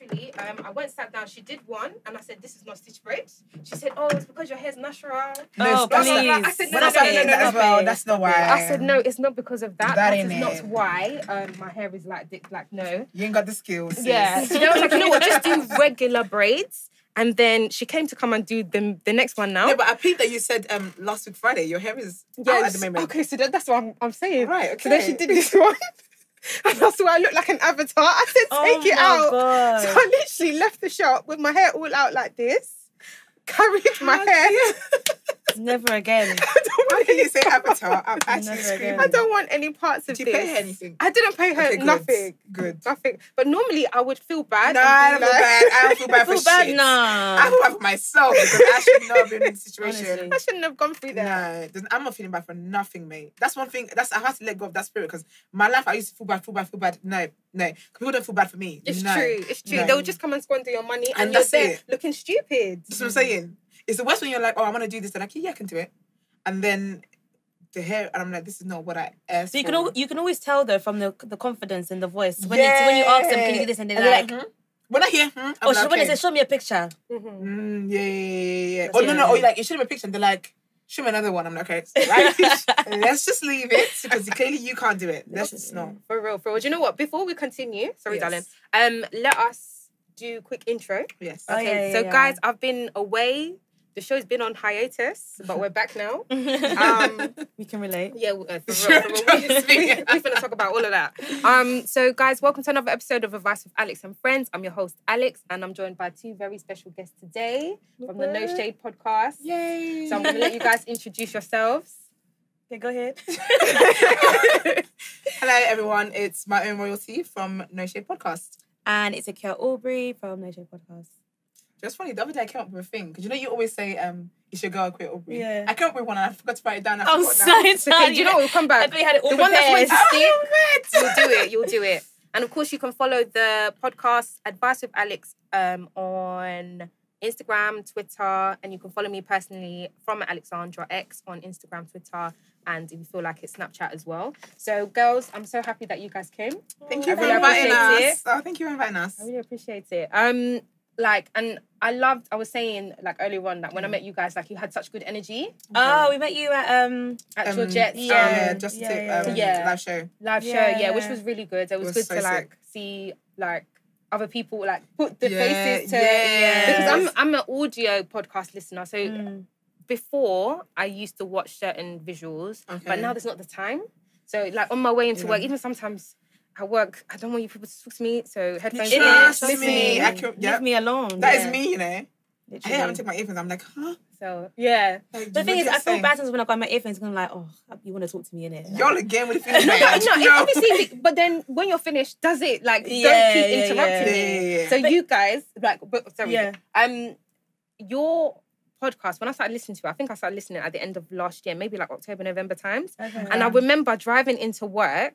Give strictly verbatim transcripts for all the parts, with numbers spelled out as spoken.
literally, um, I went sat down. She did one, and I said, "This is not stitch braids." She said, "Oh, it's because your hair's natural." No, oh, please. Like, I said, no, no, no, no, no, no, no, well, that's not why. I said, "No, it's not because of that. That, that is it. Not why. Um, my hair is like dick black. No, you ain't got the skills." Sis. Yeah. So I was like, you know what? Just do regular braids. And then she came to come and do the, the next one now. Yeah, but I peeped that you said um, last week Friday, your hair is yes. out at the moment. Okay, so that, that's what I'm, I'm saying. Right, okay. So then she did this one. And I swear I looked like an avatar. I said, take oh it out. God. So I literally left the shop with my hair all out like this. Carried my hair. Never again. I don't want any say avatar. I'm actually screaming. I don't want any parts of this. Did you pay her anything? I didn't pay her okay, good. nothing. Good. Nothing. But normally I would feel bad. No, I don't feel like... bad. I don't feel bad for feel bad? shit. No. I feel bad for myself because I should not have been in this situation. Honestly. I shouldn't have gone through that. No, I'm not feeling bad for nothing, mate. That's one thing. That's I had to let go of that spirit because my life I used to feel bad, feel bad, feel bad. No, no. People don't feel bad for me. It's no. true. It's true. No. They'll just come and squander your money and, and you're there it. looking stupid. That's what I'm saying. It's the worst when you're like, oh, I want to do this. They're like, yeah, I can do it. And then the hair, and I'm like, this is not what I asked So you can, al you can always tell, though, from the, the confidence in the voice. When, yeah. when you ask them, can you do this? And they're and like... like mm-hmm. When I hear, hmm, oh, like, okay. when they say, show me a picture. Mm-hmm. mm, yeah, yeah, yeah, yeah. Oh, no, no. Or you're like, you show me a picture. And they're like, show me another one. I'm like, okay. Right? Let's just leave it. Because clearly you can't do it. Let's just not. For real, for real. Do you know what? Before we continue... Sorry, yes. darling. Um, Let us do quick intro. Yes. Okay. Oh, yeah, yeah, so, yeah. guys, I've been away... The show's been on hiatus, but we're back now. Um, we can relate. Yeah, uh, for real, for real. We're going to talk about all of that. Um, so, guys, welcome to another episode of Advice with Alex and Friends. I'm your host, Alex, and I'm joined by two very special guests today from the No Shade Podcast. Yay! So I'm going to let you guys introduce yourselves. Okay, go ahead. Hello, everyone. It's my own royalty from No Shade Podcast. And it's Akua Aubrey from No Shade Podcast. It's funny, the other day I came up with a thing. Because you know you always say, um, it's your girl, Akua Aubrey. Yeah. I came up with one and I forgot to write it down. I I'm so down. sorry. You know what, we'll come back. I thought you had it all the prepared. One that's oh, stick, You'll do it, you'll do it. And of course, you can follow the podcast, Advice with Alex, um, on Instagram, Twitter. And you can follow me personally from Alexandra X on Instagram, Twitter. And if you feel like it's Snapchat as well. So, girls, I'm so happy that you guys came. Thank you I for really inviting us. Oh, thank you for inviting us. I really appreciate it. Um... Like, and I loved, I was saying, like, earlier on, that when mm. I met you guys, like, you had such good energy. Okay. Oh, we met you at, um... At um, Georgette's. Yeah, um, yeah, just yeah, to, yeah, um, yeah. live show. Live yeah, show, yeah, yeah, which was really good. It was, it was good so to, like, sick. see, like, other people, like, put the yeah, faces to... Yes. Because I'm, I'm an audio podcast listener, so mm. before, I used to watch certain visuals, okay. but now there's not the time. So, like, on my way into yeah. work, even sometimes... I work, I don't want you people to talk to me, so headphones. Trust me. me. I can, yeah. Leave me alone. That yeah. is me, you know. Literally. I haven't taken my earphones. I'm like, huh? So, yeah. Like, the thing is, I feel bad when I got my earphones, I'm like, oh, you want to talk to me, innit? Like, y'all again with the feelings. No, but, no, no. Obviously, but then when you're finished, does it, like, yeah, don't keep yeah, interrupting yeah. me. Yeah, yeah, yeah. So but, you guys, like, but, sorry. Yeah. Um, your podcast, when I started listening to it, I think I started listening at the end of last year, maybe like October, November times. Okay, and yeah. I remember driving into work,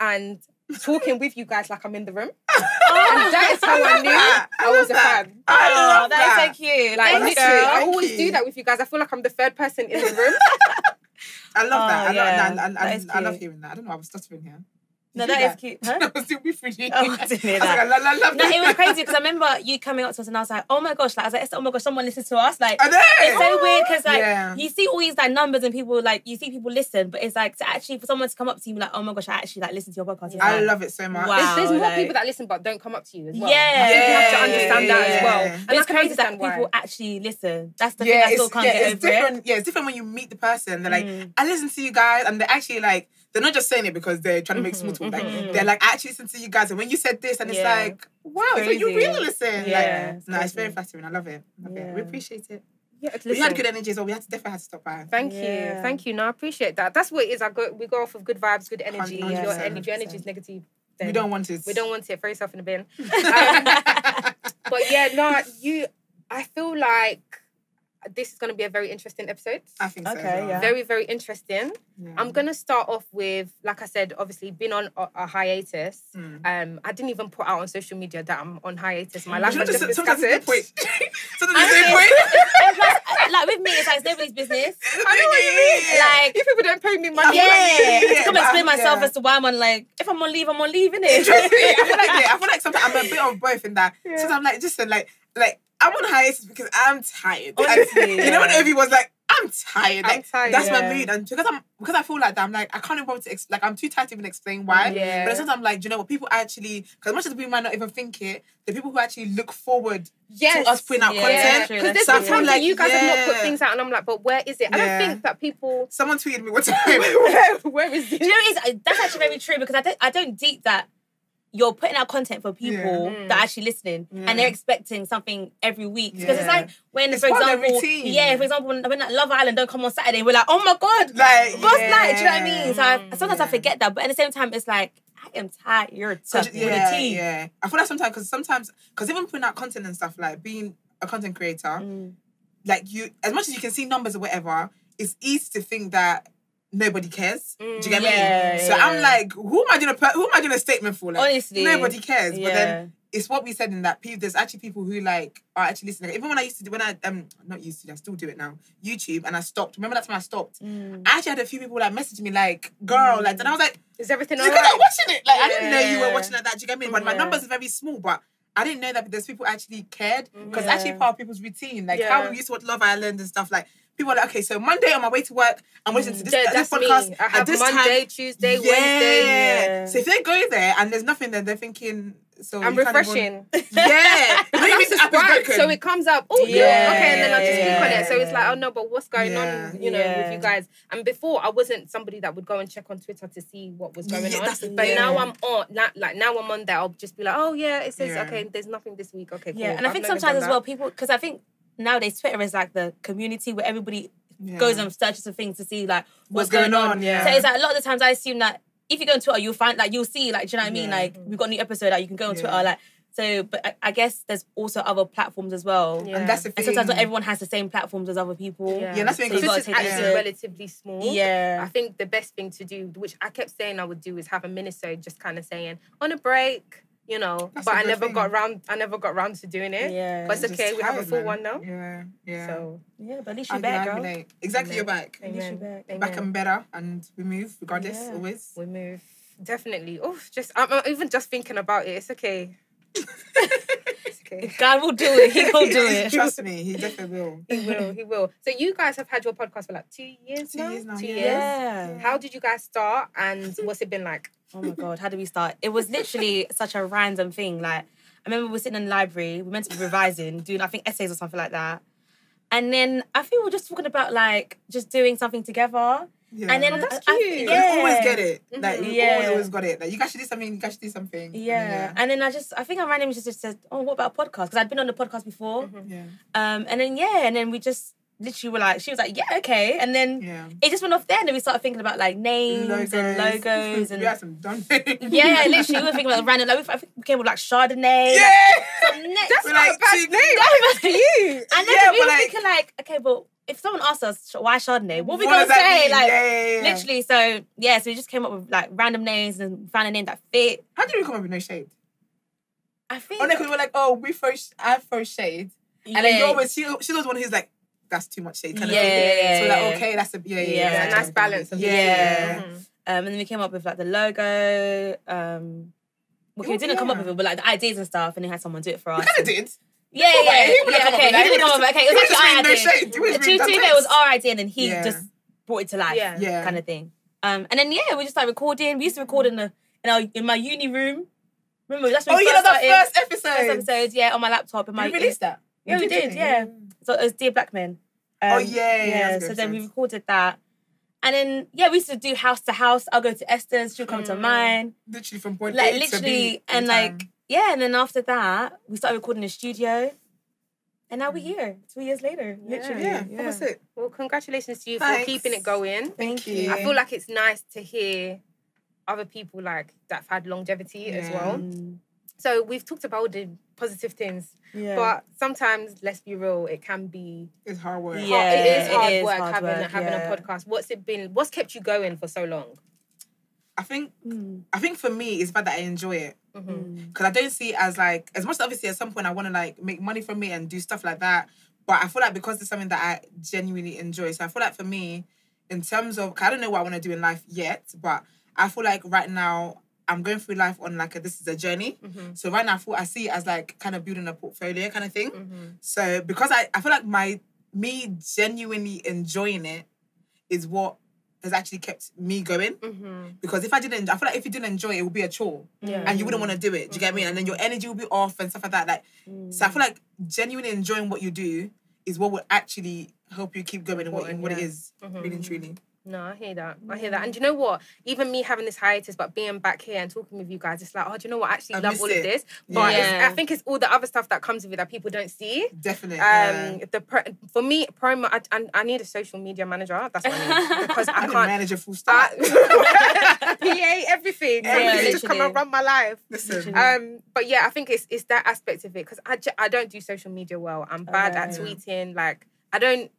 and talking with you guys like I'm in the room. Oh, and that is how I, I knew that. I, I was a that. fan. I oh, that, that is so cute. Like, literally, I always you. do that with you guys. I feel like I'm the third person in the room. I love oh, that. I, yeah. love, I, I, that I, I love hearing that. I don't know, I was stuttering here. Did no, that, that is cute. Huh? No, I was still with you. Oh, I didn't hear that. I was like, I, I love no, that. It was crazy because I remember you coming up to us and I was like, oh my gosh. Like, I was like, Esther, oh my gosh, someone listens to us. Like, I know. It's so oh. weird because like, yeah. you see all these like numbers and people like, you see people listen, but it's like to actually, for someone to come up to you like, oh my gosh, I actually like listen to your podcast. Yeah. I like, love it so much. Wow, there's, there's more like, people that listen but don't come up to you as well. Yeah. yeah. You have to understand yeah. that as well. And it's crazy that why. people actually listen. That's the yeah, thing I still can't yeah, get it's over different. It. Yeah, it's different when you meet the person. They're like, mm. I listen to you guys and they're actually like, they're not just saying it because they're trying to make mm-hmm, small talk. Like mm-hmm. they're like, I actually listen to you guys, and when you said this, and yeah. it's like, wow, it's so you really listen. Yeah, like, it's no, crazy. It's very flattering. I love it. I love yeah. it. We appreciate it. Yeah, we had good energy, so we had to definitely had to stop by. Thank yeah. you, thank you. No, I appreciate that. That's what it is. I go, we go off of good vibes, good energy. Your energy, your energy is negative. Then. We don't want it. We don't want it. Throw yourself in the bin. um, but yeah, no, you. I feel like this is going to be a very interesting episode. I think so. Okay, yeah. Very, very interesting. Yeah. I'm going to start off with, like I said, obviously, been on a, a hiatus. Mm. Um, I didn't even put out on social media that I'm on hiatus. My life was just discussed. Point. Like, with me, it's like, it's nobody's business. I know what you mean. Like, if people don't pay me money. Yeah. yeah. yeah. To come explain but, myself yeah. as to why I'm on, like, if I'm on leave, I'm on leave, innit? I feel like, yeah, I feel like sometimes I'm a bit on both in that. Yeah. Sometimes I'm like, just like, like, I'm on hiatus because I'm tired. Honestly, and, yeah. You know when everyone's like, I'm tired. Like, I'm tired. That's yeah. my mood. And because I'm because I feel like that, I'm like, I can't even to ex- like I'm too tired to even explain why. Yeah. But sometimes I'm like, do you know what, people actually, because much as we might not even think it, the people who actually look forward yes. to us putting out yeah. content. Because yeah, there's so been times like, that you guys yeah. have not put things out and I'm like, but where is it? I yeah. don't think that people someone tweeted me one time. where, where is it? Do you know what it is? That's actually very true because I don't I don't deep that. You're putting out content for people yeah. that are actually listening yeah. and they're expecting something every week. Because yeah. it's like when, it's for example... Yeah, for example, when, when Love Island don't come on Saturday, we're like, oh my God! Like, God's yeah. like, do you know what I mean? So I, sometimes yeah. I forget that. But at the same time, it's like, I am tired. You're tough with yeah, a tea. Yeah, I feel like sometimes, because sometimes... Because even putting out content and stuff, like being a content creator, mm. like you... As much as you can see numbers or whatever, it's easy to think that... Nobody cares. Mm, do you get yeah, me? So yeah. I'm like, who am I doing a who am I doing a statement for? Like, honestly, nobody cares. Yeah. But then it's what we said in that. There's actually people who like are actually listening. Like, even when I used to do when I um not used to, I still do it now. YouTube and I stopped. Remember that time I stopped? Mm. I actually had a few people like message me like, girl, mm. like, and I was like, is everything alright? Because I'm watching it. Like yeah. I didn't know you were watching like that. Do you get me? But yeah. my numbers are very small, but. I didn't know that there's people actually cared because yeah. actually part of people's routine, like yeah. how we used to watch Love Island and stuff. Like people are like, okay, so Monday on my way to work, I'm listening to this, yeah, this podcast. Me. I have at this Monday, time, Tuesday, yeah. Wednesday. Yeah. So if they go there and there's nothing, then they're thinking. So I'm refreshing. Even... Yeah, and I'm subscribed, so it comes up. Oh yeah. yeah, okay, and then I just yeah. click on it. So it's like, oh no, but what's going yeah. on? You know, yeah. with you guys. And before, I wasn't somebody that would go and check on Twitter to see what was going yeah, on. That's, but yeah. now I'm on. Not, like now I'm on there. I'll just be like, oh yeah, it says yeah. okay. There's nothing this week. Okay, cool. Yeah, and I I've think sometimes as well, people because I think nowadays Twitter is like the community where everybody yeah. goes and searches for things to see like what's, what's going, going on. on. Yeah. So it's like a lot of the times I assume that. If you go on Twitter, you'll find, like, you'll see, like, do you know what I mean? Yeah. Like, we've got a new episode, like, you can go on yeah. Twitter, like, so, but I, I guess there's also other platforms as well. Yeah. And that's the thing. And sometimes not everyone has the same platforms as other people. Yeah, yeah that's the thing. So it's actually yeah. relatively small. Yeah. I think the best thing to do, which I kept saying I would do, is have a minisode just kind of saying, on a break, you know, that's but I never thing. got around, I never got around to doing it. Yeah. But it's okay, tired, we have a full man. one now. Yeah, yeah. So, yeah, but at least you're back, girl. Like, exactly, Amen. You're back. Amen. At least you're back. Amen. Back and better, and we move, regardless, yeah. always. We move. Definitely. Oh, just, I'm, I'm even just thinking about it, it's okay. It's okay. God will do it, he will do it. Trust me, he definitely will. He will, he will. So you guys have had your podcast for like two years two now? Years now, two yeah. years. Yeah. How did you guys start, and what's it been like? Oh my God, how did we start? It was literally such a random thing. Like, I remember we were sitting in the library, we were meant to be revising, doing, I think, essays or something like that. And then I think we were just talking about, like, just doing something together. Yeah. And then oh, that's cute. I, yeah. You always get it. Like, you yeah. always, always got it. Like, you guys should do something, you guys should do something. Yeah. yeah. And then I just, I think I randomly just said, oh, what about a podcast? Because I'd been on the podcast before. Mm-hmm. Yeah. Um, and then, yeah, and then we just... Literally, were like, she was like, yeah, okay. And then yeah. it just went off there. And then we started thinking about like names logos. and logos. And we had some dumb names. Yeah, literally, we were thinking about random, like, we, I think we came with like Chardonnay. Yeah! Like, next, that's not like, a bad name. That was you. And then yeah, we were like, thinking like, okay, but if someone asked us, why Chardonnay? What are we going to say? Mean? Like, yeah, yeah, yeah. literally, so yeah, so we just came up with like random names and found a name that fit. How did we come up with No Shade? I think. Oh, no, because we were like, oh, we first, I first shade. Yeah. And then you always, she, she's always one who's like, that's too much shade. Yeah, yeah, so like, okay, that's a yeah, yeah, yeah, yeah. A nice balance. Of yeah. yeah. Mm-hmm. Um, and then we came up with like the logo. Um, well, we didn't yeah. come up with it, but like the ideas and stuff, and then had someone do it for us. We kind of did. Yeah, yeah, yeah. He yeah okay, he didn't come up with it. Okay, it was actually our idea. Two, two, it was our idea, and then he yeah. just brought it to life. Yeah, yeah. kind of thing. Um, and then yeah, we just started recording. We used to record in the in our in my uni room. Remember that's when oh, we yeah, started. That first episode. First episode, yeah, on my laptop. And my we released that. Yeah, we did. Yeah. So it was Dear Black Men. Um, oh, yeah, yeah. yeah so then sense. we recorded that. And then, yeah, we used to do house to house. I'll go to Esther's, she'll come mm. to mine. Literally from point like, A literally, to B. And like, time. yeah, and then after that, we started recording in the studio. And now we're here, two years later. Yeah. Literally. Yeah, yeah. That was it. Well, congratulations to you Thanks. for keeping it going. Thank you. I feel like it's nice to hear other people like that have had longevity yeah. as well. So we've talked about the positive things, yeah. but sometimes, let's be real, it can be... It's hard work. Yeah, hard, it is hard it is work hard having, work, having yeah. a podcast. What's it been? What's kept you going for so long? I think mm. I think for me, it's about that I enjoy it. Because mm-hmm. I don't see it as like... As much as obviously at some point I want to like make money from it and do stuff like that, but I feel like because it's something that I genuinely enjoy. So I feel like for me, in terms of... I don't know what I want to do in life yet, but I feel like right now... I'm going through life on like a, this is a journey. Mm-hmm. So right now I, feel, I see it as like kind of building a portfolio kind of thing. Mm-hmm. So because I, I feel like my me genuinely enjoying it is what has actually kept me going. Mm-hmm. Because if I didn't, I feel like if you didn't enjoy it, it would be a chore. Yeah. And you wouldn't want to do it. Do you mm-hmm. get what I mean? And then your energy will be off and stuff like that. Like, mm. So I feel like genuinely enjoying what you do is what will actually help you keep going and what, yeah. what it is mm-hmm. really and truly. No, I hear that. I hear that. And do you know what? Even me having this hiatus, but being back here and talking with you guys, it's like, oh, do you know what? I actually I love all it. of this. But yeah. it's, I think it's all the other stuff that comes with it that people don't see. Definitely. Um, yeah. the pro For me, promo, I, I, I need a social media manager. That's what I need. Because I, I can't... I manager full stop. P A, everything. Yeah, everything. Yeah, just come and run my life. Listen. Um, but yeah, I think it's it's that aspect of it. Because I, I don't do social media well. I'm bad oh, at yeah. tweeting. Like, I don't...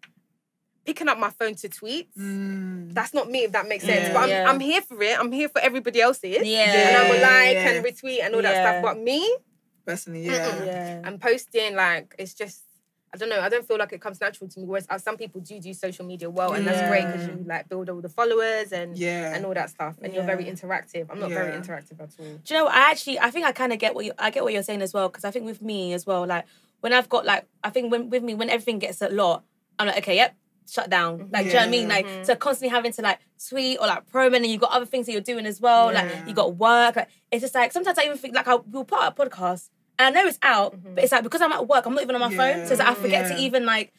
Picking up my phone to tweet, mm. that's not me, if that makes sense. Yeah, but I'm, yeah. I'm here for it. I'm here for everybody else's. Yeah. And I will like yeah. and retweet and all that yeah. stuff. But me? Personally, yeah. Mm-mm. yeah. I'm posting, like, it's just, I don't know, I don't feel like it comes natural to me. Whereas some people do do social media well, and yeah. that's great because you, like, build all the followers and yeah. and all that stuff. And yeah. you're very interactive. I'm not yeah. very interactive at all. Do you know, I actually, I think I kind of get what you, I get what you're saying as well. Because I think with me as well, like, when I've got, like, I think when, with me, when everything gets a lot, I'm like, okay, yep. shut down. Like, yeah. do you know what I mean? Like, mm-hmm. so constantly having to, like, tweet or, like, promo, and you've got other things that you're doing as well. Yeah. Like, you got work. Like, it's just, like, sometimes I even think, like, I'll, we'll put out a podcast, and I know it's out, mm-hmm. but it's, like, because I'm at work, I'm not even on my yeah. phone, so it's, like, I forget yeah. to even, like,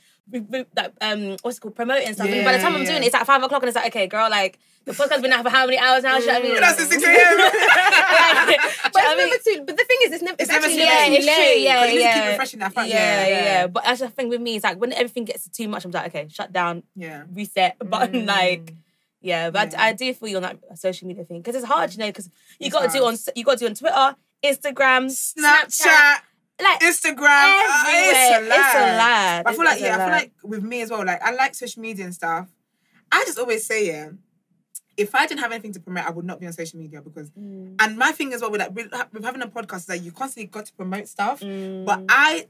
like um, what's it called, promoting stuff. Yeah, by the time yeah. I'm doing it, it's like five o'clock, and it's like, okay, girl, like the podcast's been out for how many hours now? Should I be? That's at six a m But it's never too. But the thing is, it's never. It's, it's actually never too late. It's true. Yeah, yeah. You need to keep refreshing that fact. Yeah, yeah, yeah. But that's the thing with me. It's like when everything gets too much, I'm like, okay, shut down. Yeah. Reset button, mm. like. Yeah, but yeah. I, I do feel you on that social media thing because it's hard, you know, because you got to do on you got to do on Twitter, Instagram, Snapchat. Snapchat. Like Instagram, uh, it's a lie. I feel like, yeah, I feel like with me as well, like I like social media and stuff. I just always say, yeah, if I didn't have anything to promote, I would not be on social media because, mm. and my thing as well with like with, with having a podcast is that like, you constantly got to promote stuff. Mm. But I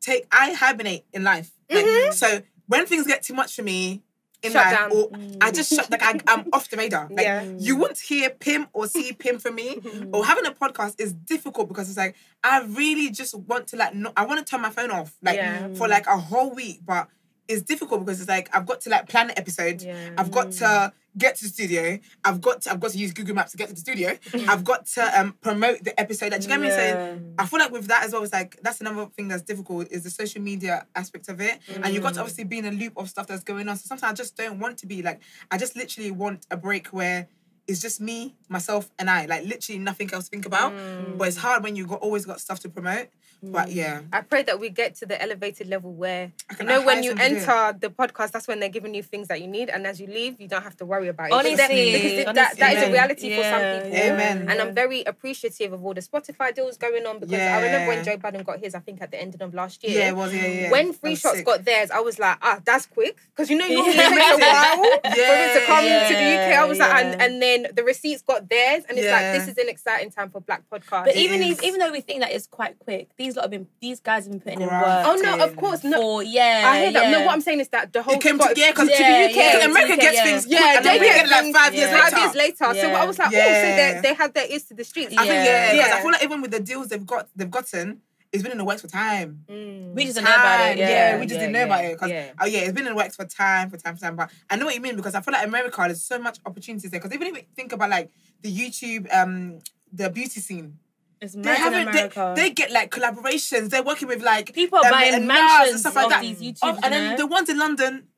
take, I hibernate in life. Like, mm-hmm. So when things get too much for me, in shut life, down. Or mm. I just shut, like I, I'm off the radar. Like yeah. you won't hear Pim or see Pim from me. Mm. Or having a podcast is difficult because it's like I really just want to like not, I want to turn my phone off like yeah. for like a whole week, but it's difficult because it's like I've got to like plan the episode. Yeah. I've got to get to the studio. I've got to, I've got to use Google Maps to get to the studio. I've got to um, promote the episode. Like, do you get yeah. me saying? I feel like with that as well, it's like that's another thing that's difficult is the social media aspect of it. Mm. And you've got to obviously be in a loop of stuff that's going on. So sometimes I just don't want to be like, I just literally want a break where it's just me, myself and I. Like literally nothing else to think about. Mm. But it's hard when you've got, always got stuff to promote. Mm. But yeah. I pray that we get to the elevated level where, you know, when you enter the podcast, that's when they're giving you things that you need. And as you leave, you don't have to worry about it. Honestly. Because it, that, that is a reality yeah. for some people. Amen. And yeah. I'm very appreciative of all the Spotify deals going on because yeah. I remember when Joe Budden got his, I think at the ending of last year. Yeah, it was, yeah, yeah. When Free Shots sick. got theirs, I was like, ah, that's quick. Because, you know, you yeah. need a while yeah. for them to come yeah. to the U K. I was yeah. like, and, and then the receipts got theirs, and it's yeah. like this is an exciting time for Black podcasts. But it even is. even though we think that it's quite quick, these lot have been these guys have been putting Grafting. in work. Oh no, of course no. For, yeah, I hear yeah. that. No, what I'm saying is that the whole it came to, yeah, because yeah, to the U K, yeah, America to the U K, gets yeah. things quick, yeah, and they, they get, get like five yeah. years later. Five years later. Yeah. So I was like, yeah. oh, so they they had their ears to the streets. Yeah. I think yeah, because yeah. I feel like even with the deals they've got, they've gotten. It's been in the works for time. Mm. We just didn't know about it. Yeah, yeah we just yeah, didn't know yeah, about it. Because, yeah. oh yeah, it's been in the works for time, for time, for time. But I know what you mean because I feel like America, there's so much opportunities there. Because even if you think about like the YouTube, um, the beauty scene. It's they haven't. They, they get like collaborations. They're working with like people um, buying mansions and stuff like that. These YouTubes, oh, and then know? the ones in London.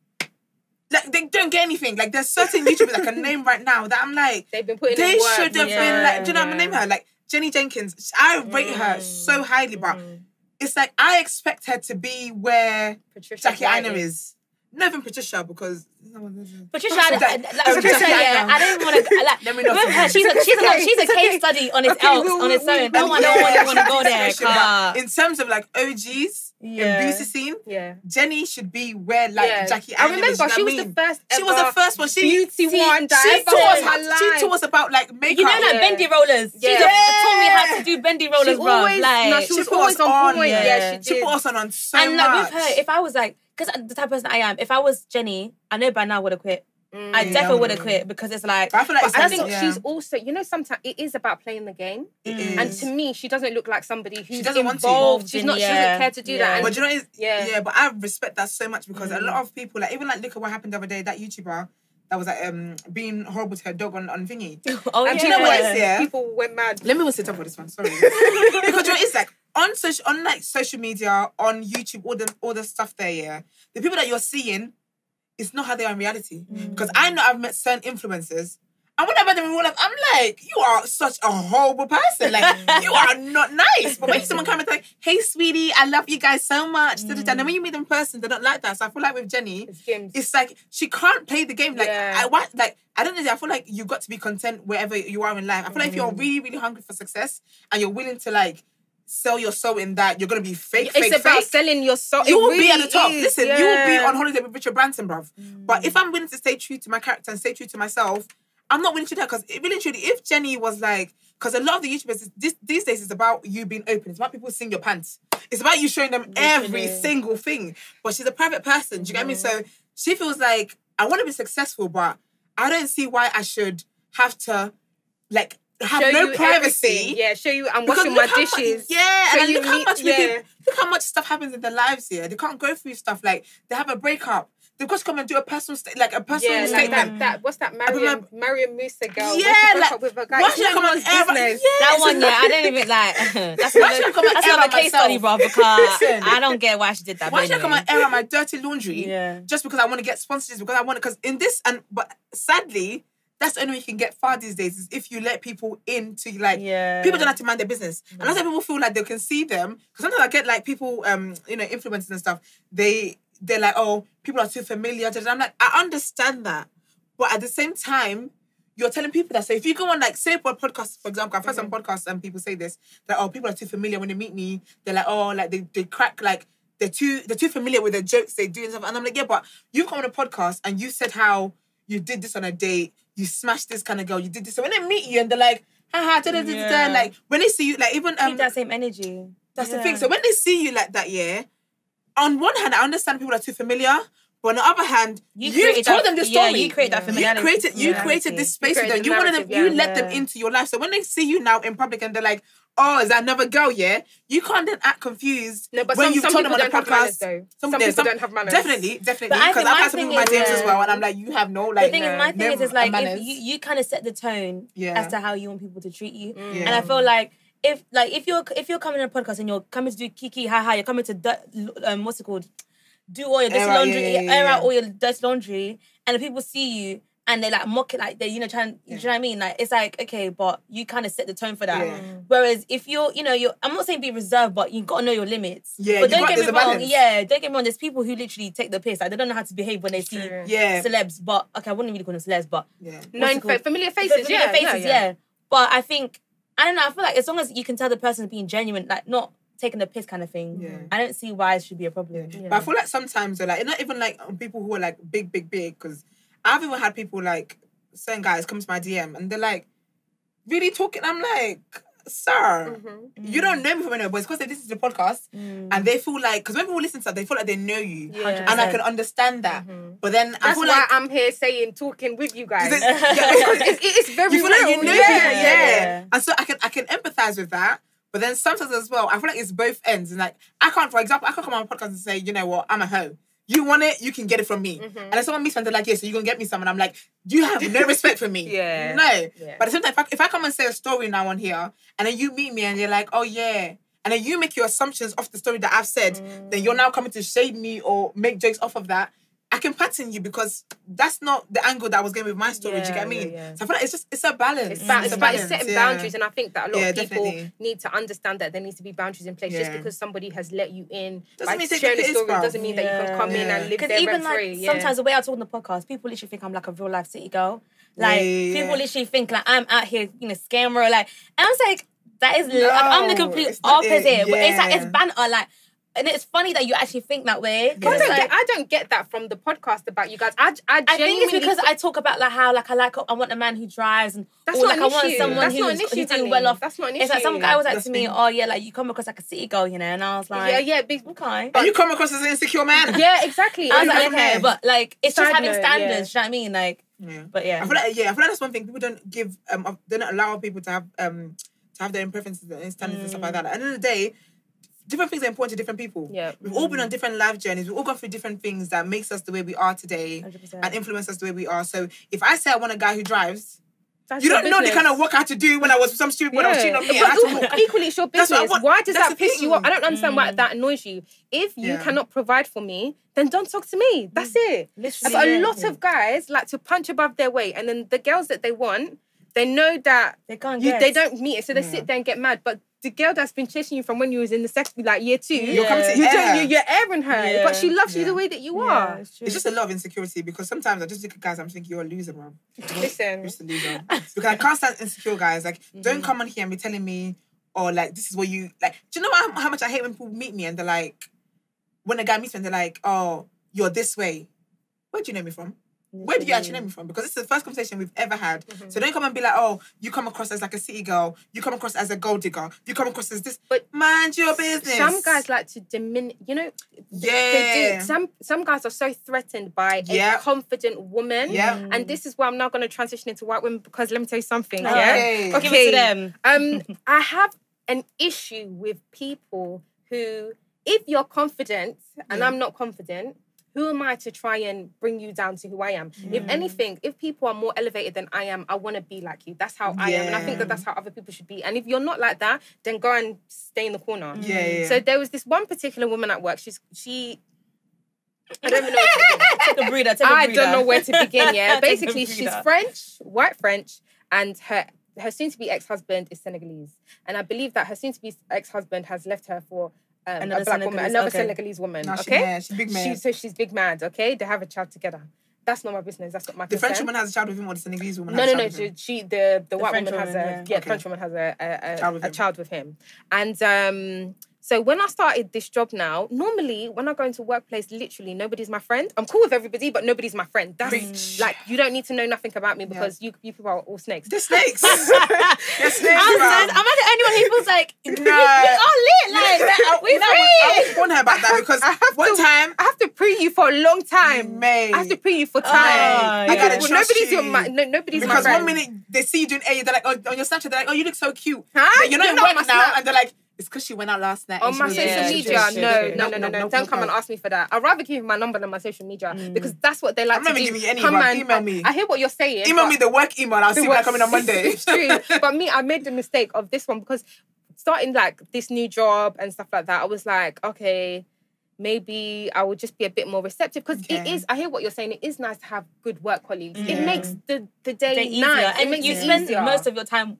Like, they don't get anything. Like, there's certain YouTubers I can name right now that I'm like... They've been putting They in should have yeah, been like... Do you know yeah. what I'm going to name her? Like, Jenny Jenkins. I rate mm. her so highly, but mm. it's like, I expect her to be where Patricia Jackie Einer is. Not even Patricia, because... No, Patricia, I, like, like, Patricia, Patricia yeah, I don't want to... Like, Let me not her, she's, a, she's, okay. a, she's a case study on its okay, else, we'll, on its we'll, own. We'll, I don't yeah, want to go there. But in terms of, like, O Gs, yeah. in beauty scene, yeah. Jenny should be where, like, yeah. Jackie I remember, is, she I mean? was the first She was the first one. She, beauty one. She taught us about, like, makeup. You know, like, bendy rollers. She taught me how to do bendy rollers, bruv. She put us on. She put us on so much. And, like, with her, if I was, like... Because the type of person I am, if I was Jenny, I know by now I would have quit. Mm, I definitely yeah. would have quit because it's like... But I, feel like but I think yeah. she's also... You know, sometimes it is about playing the game. It is. And to me, she doesn't look like somebody who's she doesn't involved. Want to. She's not, yeah. She doesn't care to do yeah. that. And but you know what it is? Yeah. yeah, but I respect that so much because mm. a lot of people... like even like, look at what happened the other day, that YouTuber... that was like um, being horrible to her dog on, on thingy. Oh, and yeah. do you know what it is, yeah? People went mad. Let me sit up for this one, sorry. Because you know, it's like, on, social, on like social media, on YouTube, all the, all the stuff there, yeah? The people that you're seeing, it's not how they are in reality. Mm. Because I know I've met certain influencers, and when I met them in real life, I'm like, you are such a horrible person. Like, you are not nice. But when someone comes and like, hey, sweetie, I love you guys so much. Mm. And then when you meet them in person, they're not like that. So I feel like with Jenny, it's, it's like, she can't play the game. Like, yeah. I like I don't know. I feel like you've got to be content wherever you are in life. I feel mm. like if you're really, really hungry for success and you're willing to, like, sell your soul in that, you're going to be fake, it's fake, fake. It's about selling your soul. You will really be at the top. Is. Listen, yeah. you will be on holiday with Richard Branson, bruv. Mm. But if I'm willing to stay true to my character and stay true to myself... I'm not willing to do that because really truly, if Jenny was like, because a lot of the YouTubers this, these days is about you being open. It's about people seeing your pants. It's about you showing them every Literally. single thing. But she's a private person. Do you get yeah. me? So she feels like I want to be successful, but I don't see why I should have to like have show no privacy. Everything. Yeah, show you I'm washing my dishes. Much, yeah, show and look how meet, much yeah. can, look how much stuff happens in their lives here. They can't go through stuff like they have a breakup. They've got to come and do a personal, sta- like a personal yeah, statement. Like that, that, what's that Mariam, like, Mariam Musa girl? Yeah, like, up with her guy? Why should I come on business? Air? Yes. That one, yeah, I don't even like. That's why should I come on air on case myself? Study, bro, because I don't get why she did that. Why should anyway. I come on air on my dirty laundry? Yeah. Just because I want to get sponsors, because I want to, because in this, and but sadly, that's the only way you can get far these days is if you let people in to like, yeah. people don't have to mind their business. Mm-hmm. And that's why people feel like they can see them. Because sometimes I get like people, um, you know, influencers and stuff, they, they're like, oh, people are too familiar. And I'm like, I understand that. But at the same time, you're telling people that. So if you go on, like, say for podcasts, for example, I've heard mm-hmm. some podcasts and people say this, that, oh, people are too familiar when they meet me. They're like, oh, like, they, they crack, like, they're too they're too familiar with the jokes they do and stuff. And I'm like, yeah, but you've come on a podcast and you said how you did this on a date, you smashed this kind of girl, you did this. So when they meet you and they're like, haha, da da da da da, like, when they see you, like, even... Um, keep that same energy. That's yeah. the thing. So when they see you like that, yeah, on one hand, I understand people are too familiar, but on the other hand, you you've told that, them the story. Yeah, you created that familiarity. You created, you yeah, created this space for them. You wanted them. Yeah, you let yeah. them into your life. So when they see you now in public and they're like, "Oh, is that another girl?" Yeah, you can't then act confused. No, but when you told them on the podcast, some, some people some, don't have manners. Definitely, definitely. Because I've had some people in my D Ms yeah. as well, and I'm like, "You have no like." The thing no, is, my thing no is, is like if you you kind of set the tone yeah. as to how you want people to treat you, mm. yeah. and I feel like. If like if you're if you're coming on a podcast and you're coming to do kiki ha ha, you're coming to du- um what's it called, do all your dirty right, laundry, yeah, yeah, yeah, air yeah. out all your dirty laundry, and the people see you and they like mock it, like they you know trying, yeah. you know what I mean, like it's like okay, but you kind of set the tone for that. Yeah. Whereas if you're you know you I'm not saying be reserved, but you gotta know your limits. Yeah, but don't got, get me wrong. Yeah, don't get me wrong. There's people who literally take the piss. Like they don't know how to behave when they see yeah. celebs. But okay, I wouldn't really call them celebs, but yeah, known fa- familiar faces. Familiar yeah, faces. No, yeah. yeah, but I think. I don't know, I feel like as long as you can tell the person being genuine, like not taking the piss kind of thing, yeah. I don't see why it should be a problem. Yeah. Yeah. But I feel like sometimes they're like, not even like people who are like big, big, big, because I've even had people like, certain guys come to my D M and they're like, really talking? I'm like, sir, mm-hmm. you don't know me from anywhere, but it's because this is the podcast mm. and they feel like, because when people listen to that, they feel like they know you yeah. and I can understand that. Mm-hmm. But then that's I feel why like, I'm here saying, talking with you guys. It's, yeah, it's, it's, it's very you feel real. Like you know yeah, people, yeah. Yeah. yeah. And so I can I can empathize with that. But then sometimes as well, I feel like it's both ends. And like, I can't, for example, I can't come on a podcast and say, you know what, I'm a hoe. You want it, you can get it from me. Mm-hmm. And if someone meets me and they're like, yeah, so you're going to get me some. And I'm like, you have no respect for me. yeah. No. Yeah. But at the same time, if I, if I come and say a story now on here, and then you meet me and you're like, oh, yeah. And then you make your assumptions off the story that I've said, mm. then you're now coming to shade me or make jokes off of that. I can pattern you because that's not the angle that I was going with my story. Yeah, do you get what yeah, I mean? Yeah. So I feel like it's just, it's a balance. It's, ba it's, it's a balance. It's setting yeah. boundaries. And I think that a lot yeah, of people definitely. need to understand that there needs to be boundaries in place. Yeah. Just because somebody has let you in doesn't by sharing a story from. doesn't mean yeah. that you can come yeah. in and live there rent free. Because even like yeah. sometimes the way I talk on the podcast, people literally think I'm like a real life city girl. Like yeah, yeah, yeah. people literally think like I'm out here, you know, scammer. Like, and I was like, that is, no, like, I'm the complete opposite. It. Yeah. It's like, it's banter. Like, and it's funny that you actually think that way. Yeah. I, don't like, get, I don't get that from the podcast about you guys. I, I, I think it's because I talk about like how like I like I want a man who drives and that's or, not like an I want issue. someone that's who's, issue, who's doing well off. That's not an issue. It's like some guy was like that's to me, oh yeah, like you come across like a city girl, you know, and I was like, yeah, yeah, big okay. But you come across as an insecure man. Yeah, exactly. I was like, okay, but like it's Side just having note, standards. Yeah. Do you know what I mean? Like, yeah. but yeah, I feel like yeah, I feel like that's one thing people don't give. Um, they don't allow people to have um to have their own preferences and standards and stuff like that. At the end of the day, different things are important to different people. Yeah. We've all been on different life journeys. We've all gone through different things that makes us the way we are today one hundred percent. And influence us the way we are. So if I say I want a guy who drives, that's you don't business. know the kind of work I had to do when I was some student, yeah. when I was cheating on people. Yeah. Equally, it's your business. Why does that's that piss thing. you off? I don't understand mm. why that annoys you. If you yeah. cannot provide for me, then don't talk to me. That's it. Literally. But a lot of guys like to punch above their weight, and then the girls that they want, they know that they can't. You, they don't meet it, so they yeah. sit there and get mad. But the girl that's been chasing you from when you was in the sex, like year two, yeah. you're coming to you air. You're, you're airing her, yeah. but she loves yeah. you the way that you are. Yeah, it's, it's just a lot of insecurity because sometimes I just look at guys, I'm thinking, you're a loser, bro. Listen. You're just a loser. Because I can't stand insecure guys. Like, mm-hmm. don't come on here and be telling me, or like, this is what you, like, do you know how, how much I hate when people meet me and they're like, when a guy meets me and they're like, oh, you're this way. Where do you know me from? Where do you actually know me from? Because this is the first conversation we've ever had. Mm-hmm. So don't come and be like, oh, you come across as like a city girl. You come across as a gold digger. You come across as this. But mind your business. Some guys like to diminish, you know. Yeah. They do. Some, some guys are so threatened by yeah. a confident woman. Yeah. And this is where I'm now going to transition into white women because let me tell you something. Oh, yeah. Hey. Okay. Give it to them. Um, I have an issue with people who, if you're confident and yeah. I'm not confident, who am I to try and bring you down to who I am? Mm. If anything, if people are more elevated than I am, I want to be like you. That's how I yeah. am. And I think that that's how other people should be. And if you're not like that, then go and stay in the corner. Yeah, yeah. So there was this one particular woman at work. She's, she... I don't even know what to begin. Take a breather, take a breather. I don't know where to begin, yeah. Basically, she's French, white French, and her... her soon-to-be ex-husband is Senegalese. And I believe that her soon-to-be ex-husband has left her for... Um, another a black woman, another okay. Senegalese woman. No, okay, she's mad. She's big mad. She, so she's big mad. Okay, they have a child together. That's not my business. That's not my. The concern. French woman has a child with him, or the Senegalese woman? No, has no, no. She, she, the the, the white French woman has woman, a yeah. yeah okay. French woman has a a, a, child, with a child with him. And um, so when I started this job now, normally when I go into workplace, literally nobody's my friend. I'm cool with everybody, but nobody's my friend. That's Preach. Like you don't need to know nothing about me because yeah. you you people are all snakes. They're snakes. They're snakes. I'm not the only one who feels like no. we, we are lit. Like we free. I was warning her about that because I have one to, time I have to pre you for a long time. Mate. I have to pre you for time. Oh, I yeah. gotta well, trust nobody's you. Your my, no, nobody's because my friend. Because one minute they see you doing A, they're like oh, on your Snapchat, they're like oh you look so cute. Huh? You're not in work now, and they're like. It's because she went out last night. On my social media, no, no, no, no, no. Don't come and ask me for that. I'd rather give you my number than my social media because that's what they like to do. I'm not giving you any number. Email me. I hear what you're saying. Email me the work email. I'll see when I come in on Monday. It's true. But me, I made the mistake of this one because starting like this new job and stuff like that, I was like, okay, maybe I would just be a bit more receptive because yeah. it is, I hear what you're saying, it is nice to have good work colleagues. Yeah. It makes the, the day nice. And you spend most of your time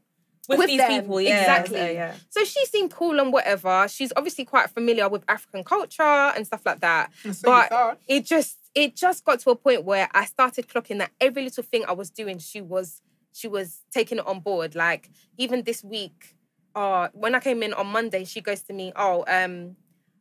With, with these them. people, yeah. Exactly. So, yeah. so she seemed cool and whatever. She's obviously quite familiar with African culture and stuff like that. So but it just it just got to a point where I started clocking that every little thing I was doing, she was she was taking it on board. Like even this week, uh, when I came in on Monday, she goes to me, oh, um,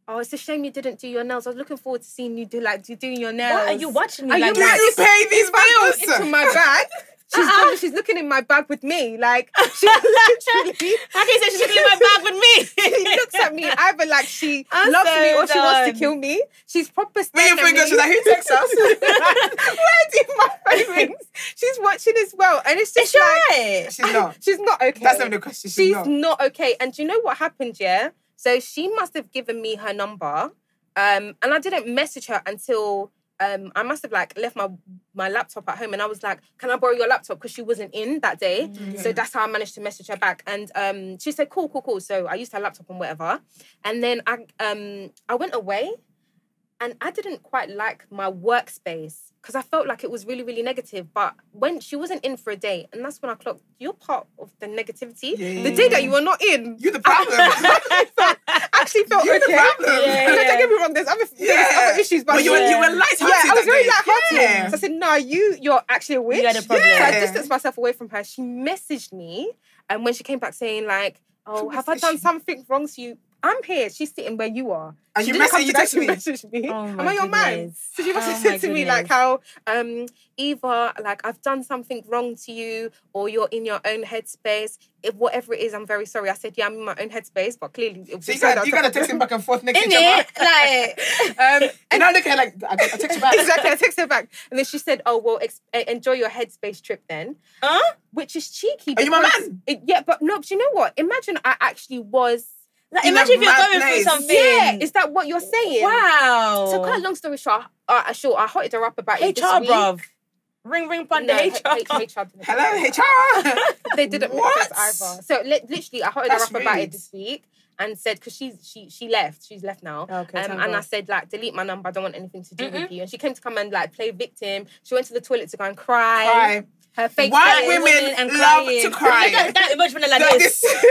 Oh, it's a shame you didn't do your nails. I was looking forward to seeing you do like do doing your nails. What are you watching me? Are like you like you pay these bills into my bag? She's uh-uh. going, she's looking in my bag with me, like she literally. How can you say she's looking in my bag with me? She looks at me either like she I'm loves so me or done. she wants to kill me. She's proper. Ring your finger. She's like, who texts us? Where do my phone rings? She's watching as well, and it's just it's like right. she's not. She's not okay. That's not the question. She's, she's not. not okay. And do you know what happened? Yeah. So she must have given me her number, um, and I didn't message her until. Um, I must have like left my my laptop at home and I was like, can I borrow your laptop? Because she wasn't in that day. Yeah. So that's how I managed to message her back. And um, she said, cool, cool, cool. So I used her laptop and whatever. And then I um, I went away And I didn't quite like my workspace because I felt like it was really, really negative. But when she wasn't in for a day, and that's when I clocked, you're part of the negativity. Yeah. The day that you were not in. You're the problem. I actually felt you're okay. You're the problem. Yeah, yeah. Don't get me wrong, there's other, yeah. there's other issues. But, but you, yeah. were, you were light-hearted. Yeah, I was very really light-hearted. Yeah. So I said, no, you, you're actually a witch. You had a problem. Yeah. So I distanced myself away from her. She messaged me. And when she came back saying like, oh, have I done something wrong to you? I'm here. She's sitting where you are. And she you messaged you text me. Messaged me. Oh Am I your man? So she must have said to me like how um, either like I've done something wrong to you or you're in your own headspace. If whatever it is, I'm very sorry. I said, yeah, I'm in my own headspace, but clearly it was so you got you got to text him back and forth next to each other. Like, um, and I look at her like I, I text her back. Exactly, I text her back, and then she said, oh well, ex- enjoy your headspace trip then. Huh? Which is cheeky. Are you my man? It, yeah, but no. But you know what? Imagine I actually was. Like, imagine if you're going place. Through something. Yeah, is that what you're saying? Wow. So, cut a long story short, uh, short, I hotted her up about it. H R, bruv. Ring, ring, pun no, H R. H R. Hello, H R. They didn't make sense either. So, li- literally, I hotted her up rude. About it this week and said, because she, she she left, she's left now. Okay, um, and I said, like, delete my number, I don't want anything to do mm-hmm. with you. And she came to come and, like, play victim. She went to the toilet to go and cry. Cry. Her fake white women and love to cry. Look at that emoji when they're like no, this. this.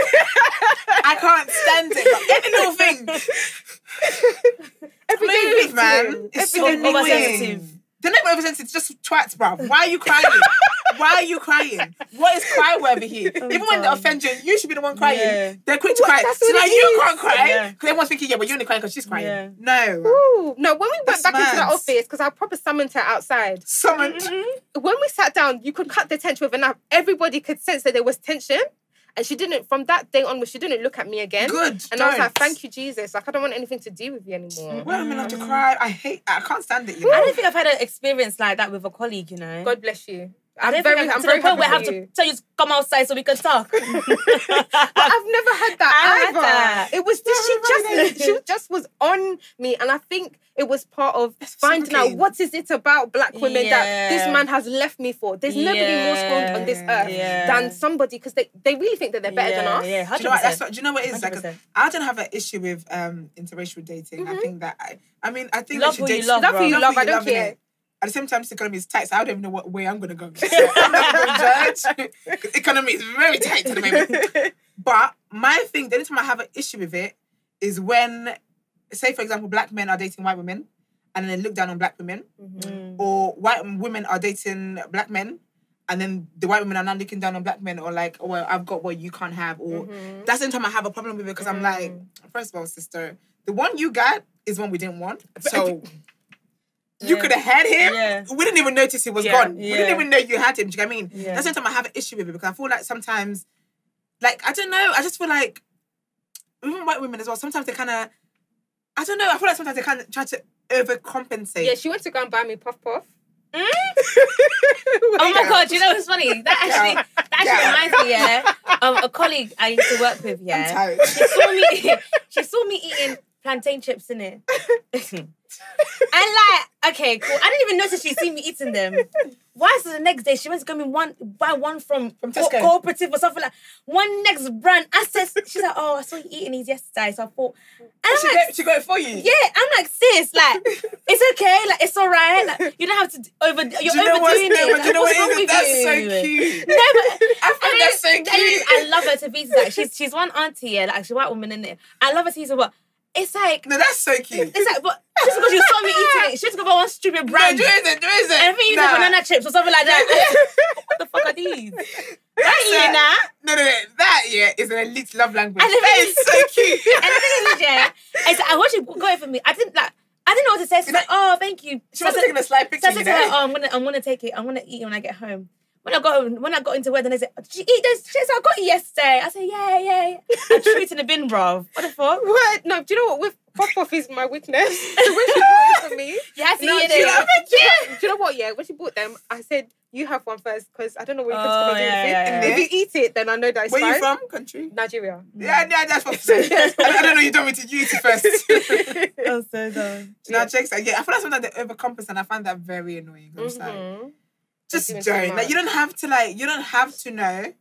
I can't stand it. Any little thing. Everything weak, man. It's so oversensitive. They're not oversensitive. It's just twats, bruv. Why are you crying? Why are you crying? What is cry worthy here? Oh, even God. When they offend you, you should be the one crying. Yeah. They're quick to what? Cry. So now you can't cry. Because yeah. everyone's thinking, yeah, but you're only crying because she's crying. Yeah. No. Ooh. No, when we That's went back mad. Into that office, because I proper summoned her outside. Summoned? Mm-hmm. When we sat down, you could cut the tension with a knife. Everybody could sense that there was tension. And she didn't, from that day onwards, she didn't look at me again. Good. And don't. I was like, thank you, Jesus. Like, I don't want anything to do with you anymore. Why am I allowed to cry? I hate that. I can't stand it. You know? I don't think I've had an experience like that with a colleague, you know. God bless you. I'm I don't very, think I'm, I'm to very the point where I have to tell you to come outside so we can talk. But I've never had that I either. Had that. It was just, she just she just was on me, and I think it was part of that's finding out what is it about black women yeah. that this man has left me for. There's yeah. nobody more scorned on this earth yeah. than somebody because they, they really think that they're better yeah. than us. Yeah, do you know what, that's what, do you know what it is? Like a, I don't have an issue with um, interracial dating. Mm-hmm. I think that I, I mean I think love that you date, love, love who you love. I don't care. At the same time, this economy is tight, so I don't even know what way I'm going to go. So I'm not going to judge. The economy is very tight at the moment. But my thing, the only time I have an issue with it is when, say, for example, black men are dating white women and then look down on black women. Mm-hmm. Or white women are dating black men and then the white women are now looking down on black men or like, oh, well, I've got what you can't have. Or mm-hmm. that's the only time I have a problem with it because mm-hmm. I'm like, first of all, sister, the one you got is one we didn't want. So... You yeah. could have had him. Yeah. We didn't even notice he was yeah. gone. Yeah. We didn't even know you had him. Do you know what I mean? Yeah. That's the time I have an issue with it because I feel like sometimes, like, I don't know, I just feel like, even white women as well, sometimes they kind of, I don't know, I feel like sometimes they kind of try to overcompensate. Yeah, she went to go and buy me Puff Puff. Mm? Oh my God, you know what's funny? That actually yeah. that actually yeah. reminds me, yeah, of a colleague I used to work with, yeah. I'm tired. She saw me, she saw me eating plantain chips, innit? And like, okay, cool. I didn't even notice she'd seen me eating them. Why? So the next day she went to go me one buy one from, from co- cooperative or something like one next brand. I said, she's like, oh, I saw you eating these yesterday, so I thought. And oh, she, like, got, she got it for you. Yeah, I'm like, sis, like it's okay, like it's all right, like you don't have to over. You're you overdoing it. Like, you know what's wrong with that's you? So cute. No, but I find and, that's so cute. I love her to pieces. Like she's she's one auntie, yeah, like she's a white woman in there. I love her to pieces, but. It's like... No, that's so cute. It's like, but just because you saw me eating it, she just got one stupid brand. No, do it, do it. And I think you did banana chips or something like that. What the fuck are these? That, yeah, nah. No, no, no. That, yeah, is an elite love language. And that is so cute. And the thing is, yeah, it's like, I watched you go it for me. I didn't, like... I didn't know what to say. So like, oh, thank you. She was taking a slide picture, you know? Oh, I'm gonna, I'm gonna take it. I'm gonna eat it when I get home. When I got home, when I got into work, then they said, did you eat those chips? I got it yesterday. I said, yeah, yeah, yeah. I threw it in the bin, bruv. What the fuck? What? No, do you know what? With Puff Puff is my weakness. So when she bought it for me... You had to no, eat it. Do you, know, do, you know, do you know what? Yeah, when she bought them, I said, you have one first because I don't know where you oh, can yeah, yeah, yeah. If you eat it, then I know that it's where fine. Where are you from? Country? Nigeria. Yeah, yeah, that's what I'm saying. I, I don't know you don't want to eat it first. That's so dumb. Do you know, yeah. Jake's like, yeah, I feel like sometimes they overcompensate and I find that very annoying. I'm mm-hmm. like... Just don't. Like, you don't have to, like, you don't have to know. And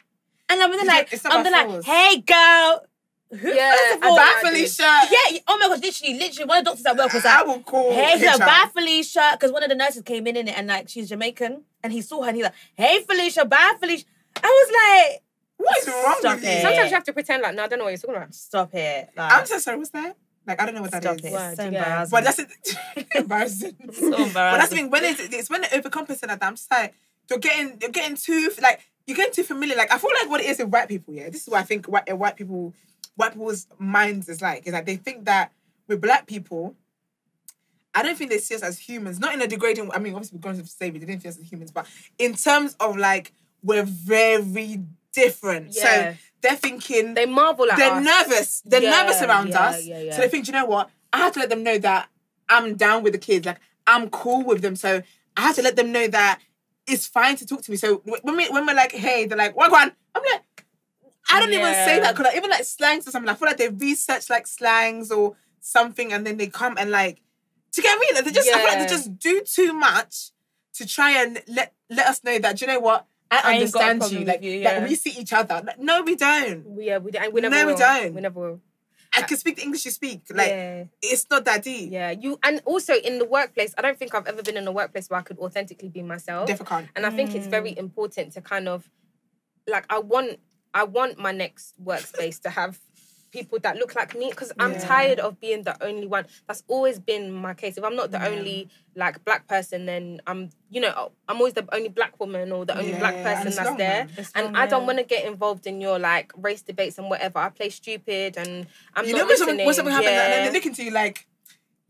I'm like, like, it's not I'm like, hey, girl, Who, yeah, first of all, bye Felicia. Yeah, oh my gosh, literally, literally, one of the doctors at work was like, I will call hey, so bye Felicia, because one of the nurses came in in it and like, she's Jamaican, and he saw her and he's like, hey Felicia, bye Felicia. I was like, what is wrong Stop with it. you? Sometimes you have to pretend like, no, I don't know what you're talking about. Stop it. Like, I'm so sorry, what's that? Like, I don't know what that Stop is. It. Wow, so embarrassing. But that's it. embarrassing. So embarrassing. But that's the thing, when it's, it's when they overcompensate like that, I'm just like, you're getting, you're getting too, like, you're getting too familiar. Like, I feel like what it is with white people, yeah, this is what I think white, white people, white people's minds is like, is like they think that with black people, I don't think they see us as humans, not in a degrading, I mean, obviously we're going to slavery, they didn't see us as humans, but in terms of like, we're very different. Yeah. So they're thinking... They marvel at they're us. They're nervous. They're yeah, nervous around yeah, us. Yeah, yeah. So they think, you know what? I have to let them know that I'm down with the kids. Like, I'm cool with them. So I have to let them know that it's fine to talk to me. So when, we, when we're like, hey, they're like, what, what? I'm like, I don't yeah. even say that. Because like, even like slangs or something, I feel like they research like slangs or something and then they come and like... Do you get what I mean? They just, yeah. I feel like they just do too much to try and let, let us know that, do you know what? I understand I you. Like, you, yeah. like, we see each other. Like, no, we don't. Yeah, we don't. We never no, will. we don't. We never will. I can speak the English you speak. Like, yeah. it's not that deep. Yeah, you... And also, in the workplace, I don't think I've ever been in a workplace where I could authentically be myself. Definitely. And I think mm. it's very important to kind of... Like, I want... I want my next workspace to have people that look like me because I'm yeah. tired of being the only one. That's always been my case. If I'm not the yeah. only like black person, then I'm, you know, I'm always the only black woman or the only yeah, black person that's long, there. And long, I don't yeah. want to get involved in your like race debates and whatever. I play stupid and I'm you not know when listening. When something happens, yeah. and they're looking to you like,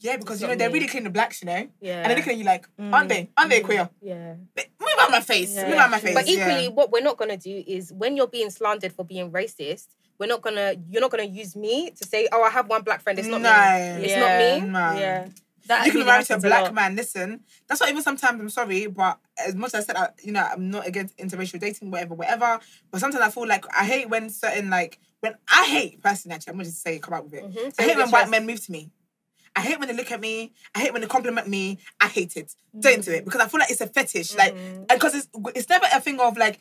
yeah, because it's you know they're me. really clean the blacks, you know, yeah. and they're looking at you like, mm. aren't they? Aren't they queer? Yeah. But move out my face. Yeah. Move out my face. But equally, yeah. what we're not gonna do is when you're being slandered for being racist. We're not gonna, you're not gonna use me to say, oh, I have one black friend. It's not no, me. It's yeah, not me. No. Yeah. That you can marry to a black a man. Listen, that's why even sometimes, I'm sorry, but as much as I said, I, you know, I'm not against interracial dating, whatever, whatever. But sometimes I feel like I hate when certain, like, when I hate, personally, actually, I'm gonna just say, come out with it. Mm-hmm. I hate when white men move to me. I hate when they look at me. I hate when they compliment me. I hate it. Mm-hmm. Don't do it because I feel like it's a fetish. Mm-hmm. Like, and because it's, it's never a thing of like,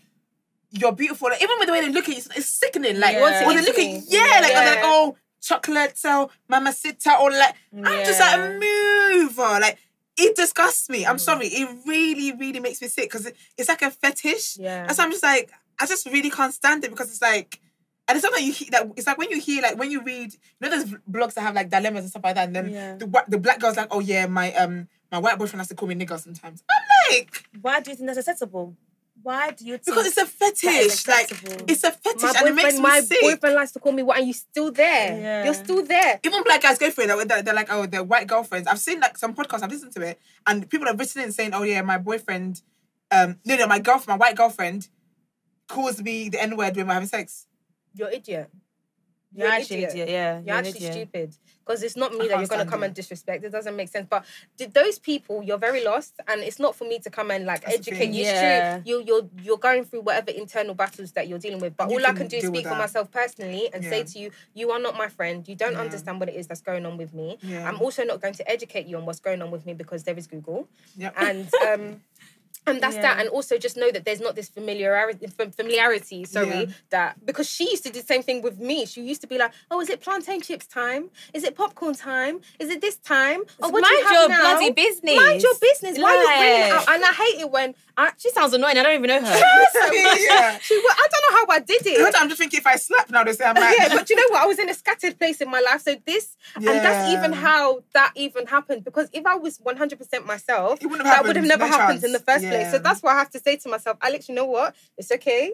you're beautiful. Like, even with the way they look at you, it's sickening. Like, yeah. when they look at you, yeah, like, yeah. they're like, oh, chocolate, or mamacita, or like, yeah. I'm just like, move on. Like, it disgusts me. I'm mm. sorry. It really, really makes me sick because it, it's like a fetish. Yeah. And so I'm just like, I just really can't stand it because it's like, and it's something you hear, like, it's like when you hear, like, when you read, you know, there's blogs that have like dilemmas and stuff like that. And then yeah. the, the black girl's like, oh, yeah, my, um, my white boyfriend has to call me nigger sometimes. I'm like, why do you think that's acceptable? Why do you think because it's a fetish? Like it's a fetish, my and it makes me my sick. My boyfriend likes to call me what, and you still there? Yeah. You're still there. Even black guys go for it. They're, they're, they're like, oh, they're white girlfriends. I've seen like some podcasts. I've listened to it, and people have written in saying, oh yeah, my boyfriend, um, no, no, my girlfriend, my white girlfriend, calls me the N word when we're having sex. You're an idiot. You're, you're actually idiot. idiot. Yeah, you're, you're actually stupid. Because it's not me I that you're going to come it. and disrespect. It doesn't make sense. But those people, you're very lost, and it's not for me to come and like That's educate you. Yeah. It's true. You, you're you're going through whatever internal battles that you're dealing with. But you all can I can do is speak for myself personally and yeah. say to you, you are not my friend. You don't yeah. understand what it is that's going on with me. Yeah. I'm also not going to educate you on what's going on with me because there is Google. Yep. And um. And that's yeah. that. And also just know that there's not this familiarity, familiarity sorry, yeah. that... Because she used to do the same thing with me. She used to be like, oh, is it plantain chips time? Is it popcorn time? Is it this time? Oh, what do you have now? Mind your bloody business. Mind your business. Like... Why are you bringing it out? And I hate it when... I... She sounds annoying. I don't even know her. yeah. she, well, I don't know how I did it. I'm just thinking if I slap now, they say I'm like... yeah, but you know what? I was in a scattered place in my life. So this... Yeah. And that's even how that even happened. Because if I was one hundred percent myself, that happened. would have never no happened chance. in the first yeah. place. So that's what I have to say to myself. Alex, you know what? It's okay.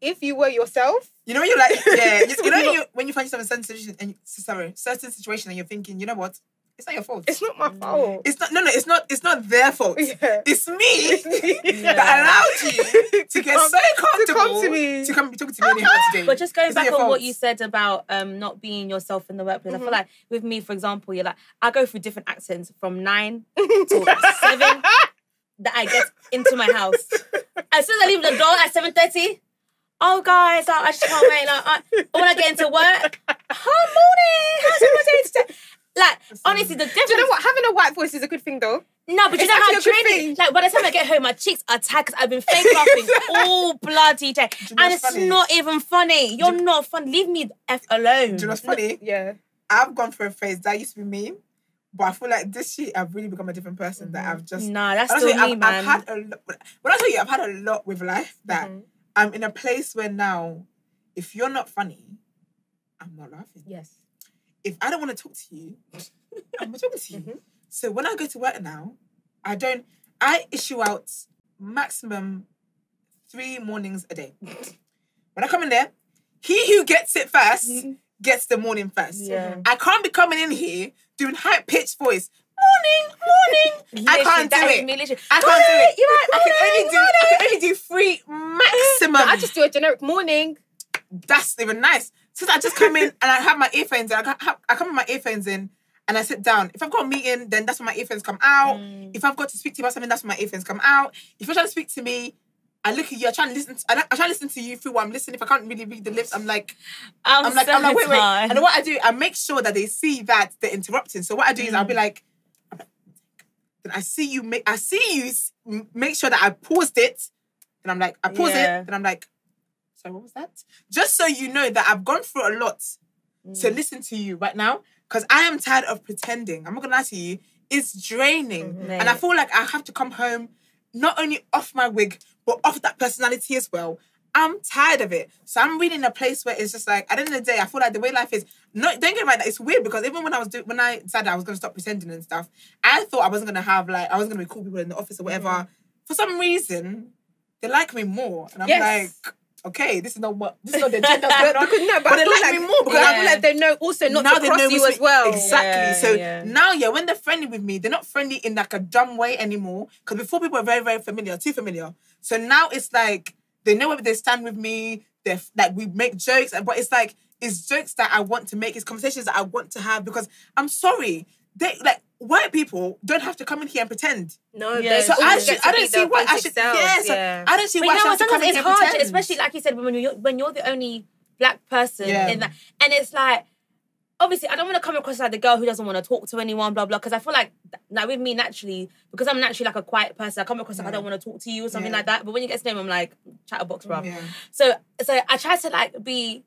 If you were yourself... You know when you're like... Yeah. You, you know you, when you find yourself in a certain situation and, sorry, certain situation and you're thinking, you know what? It's not your fault. It's not my fault. It's not... No, no. It's not It's not their fault. Yeah. It's me, it's me. Yeah. that allowed you to get so comfortable... To come to me. To come be talking to me uh-huh. on today. But just going it's back on fault. what you said about um, not being yourself in the workplace, mm-hmm. I feel like with me, for example, you're like... I go through different accents from nine to seven... that I get into my house. As soon as I leave the door at seven thirty, oh, guys, I just can't wait. Like, I, when I get into work, oh, morning, how's everyone doing today? Like, honestly, the difference... Do you know what? Having a white voice is a good thing, though. No, but you it's know how training. Like, by the time I get home, my cheeks are tight because I've been fake laughing all bloody day. You know and it's funny? Not even funny. You're you, not funny. Leave me the F alone. Do you know what's funny? Yeah. I've gone through a phase that used to be me, but I feel like this year I've really become a different person mm-hmm. that I've just... Nah, that's still me, I've, man. I've had a lot... When I tell you, I've had a lot with life that mm-hmm. I'm in a place where now, if you're not funny, I'm not laughing. Yes. If I don't want to talk to you, I'm not talking to you. Mm-hmm. So when I go to work now, I don't... I issue out maximum three mornings a day. When I come in there, he who gets it first mm-hmm. gets the morning first. Yeah. I can't be coming in here doing high-pitched voice. Morning, morning. I can't do it. Me, I can't do it. You're right. I, can do, I can only do three maximum. No, I just do a generic morning. That's even nice. Since I just come in and I have my earphones in, I, have, I come with my earphones in, and I sit down. If I've got a meeting, then that's when my earphones come out. Mm. If I've got to speak to you about something, that's when my earphones come out. If you're trying to speak to me, I look at you, I try and listen to, I, I try and listen to you through what I'm listening. If I can't really read the lips, I'm like, I'm, I'm like, so I'm like, wait, wait. Hard. And what I do, I make sure that they see that they're interrupting. So what I do mm. is I'll be like, then I see you make, I see you make sure that I paused it. And I'm like, I paused yeah. it. And I'm like, sorry, what was that? Just so you know that I've gone through a lot mm. to listen to you right now. Because I am tired of pretending. I'm not going to lie to you. It's draining. Mm-hmm. And I feel like I have to come home, not only off my wig, but off that personality as well. I'm tired of it. So I'm really in a place where it's just like, at the end of the day, I feel like the way life is... No, don't get me right, that it's weird because even when I was do, when I decided I was going to stop pretending and stuff, I thought I wasn't going to have like... I wasn't going to be cool people in the office or whatever. Mm-hmm. For some reason, they like me more. And I'm yes. like... Okay, this is not what this is not the agenda going on. No, but, but they like, like me more because yeah. I feel like they know also not now to cross you as well. Exactly. Yeah, so yeah. now, yeah, when they're friendly with me, they're not friendly in like a dumb way anymore. Because before people were very, very familiar, too familiar. So now it's like they know where they stand with me. They like we make jokes, but it's like it's jokes that I want to make. It's conversations that I want to have because I'm sorry, they like. White people don't have to come in here and pretend. No, yeah, so I, should, I don't see why I should. Self, yeah, so yeah, I don't see but why you know, I should come in here and pretend. It's hard, especially like you said, when you're when you're the only black person yeah. in that, and it's like obviously I don't want to come across like the girl who doesn't want to talk to anyone, blah blah. Because I feel like like with me naturally, because I'm naturally like a quiet person, I come across yeah. like I don't want to talk to you or something yeah. like that. But when you get to know me, I'm like chatterbox, bro. Yeah. So so I try to like be.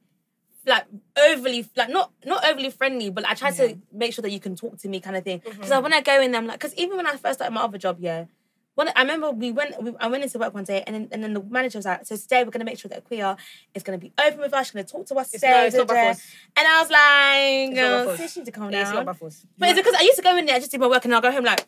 Like overly, like not not overly friendly, but like, I try yeah. to make sure that you can talk to me, kind of thing. Because mm-hmm. like, when I go in, I'm like, because even when I first started my other job, yeah, when I remember we went, we, I went into work one day, and then and then the manager was like, so today we're gonna make sure that Akua is gonna be open with us, she's gonna talk to us today. It's not, it's not and I was like, oh, so she need to calm down. It's not but yeah. it's because I used to go in there, I just do my work, and I'll go home like,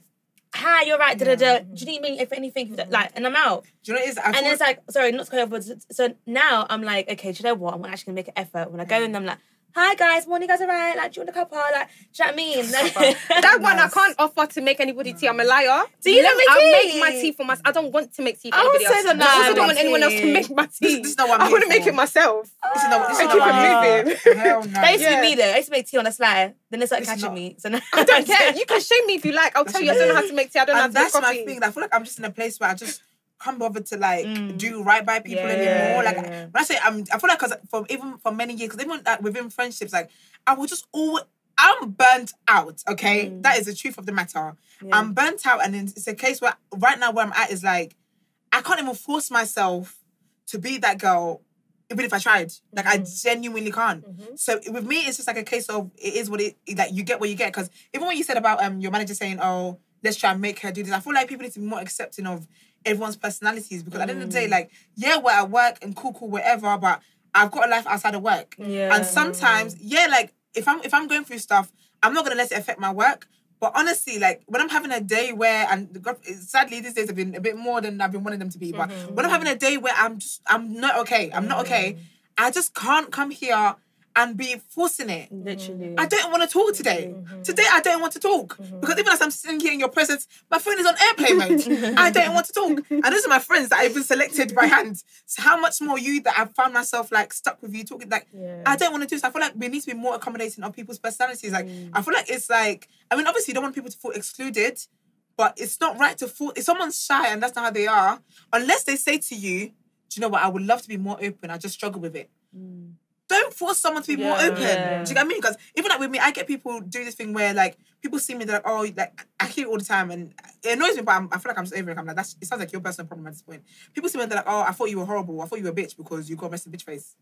hi, you're right. Yeah. Da, da, da. Do you need me if anything? Like, and I'm out. Do you know what it is? I and it's like, sorry, not to go over. So now I'm like, okay, do you know what? I'm actually gonna make an effort when I go in. I'm like, hi guys, morning, guys, alright? Like, do you want a cuppa? Like, do you know what I mean? That one I can't offer to make anybody tea. I'm a liar. Do you let me? I'll make my tea for myself. I don't want to make tea for anybody else. I also don't want anyone else to make my tea. This is not what I'm I want to make it myself. This is not. This is not moving. Hell no. That used to be me though. I used to make tea on the sly. Then they started catching me. So I don't care. You can shame me if you like. I'll tell you I don't know how to make tea. I don't know how to make coffee. That's my thing. I feel like I'm just in a place where I just can't bother to like mm. do right by people yeah. anymore. Like when I say I'm, I feel like because for even for many years, because even like, within friendships, like I will just always I'm burnt out. Okay, mm. that is the truth of the matter. Yeah. I'm burnt out, and it's a case where right now where I'm at is like I can't even force myself to be that girl, even if I tried. Like mm-hmm. I genuinely can't. Mm-hmm. So with me, it's just like a case of it is what it like. You get what you get. Because even when you said about um your manager saying, "Oh, let's try and make her do this," I feel like people need to be more accepting of everyone's personalities because mm. at the end of the day, like, yeah, we're at work and cool, cool, whatever, but I've got a life outside of work. Yeah. And sometimes, yeah, like, if I'm if I'm going through stuff, I'm not going to let it affect my work. But honestly, like, when I'm having a day where, and sadly, these days have been a bit more than I've been wanting them to be, but mm-hmm. when I'm having a day where I'm just, I'm not okay, I'm not okay, mm. I just can't come here and be forcing it. Literally. I don't want to talk today. Mm-hmm. Today, I don't want to talk. Mm-hmm. Because even as I'm sitting here in your presence, my phone is on airplane mode. I don't want to talk. And those are my friends that I've been selected by hand. So how much more you that I've found myself like stuck with you talking, like, yeah. I don't want to do this. I feel like we need to be more accommodating on people's personalities. Like, mm. I feel like it's like, I mean, obviously you don't want people to feel excluded, but it's not right to feel, if someone's shy and that's not how they are, unless they say to you, do you know what, I would love to be more open. I just struggle with it. Mm. Don't force someone to be yeah, more open. Yeah. Do you know what I mean? Because even like with me, I get people do this thing where like people see me, they're like, oh, like, I hear it all the time, and it annoys me, but I'm, I feel like I'm just over it. I'm like, that's, it sounds like your personal problem at this point. People see me and they're like, oh, I thought you were horrible. I thought you were a bitch because you got a messy bitch face.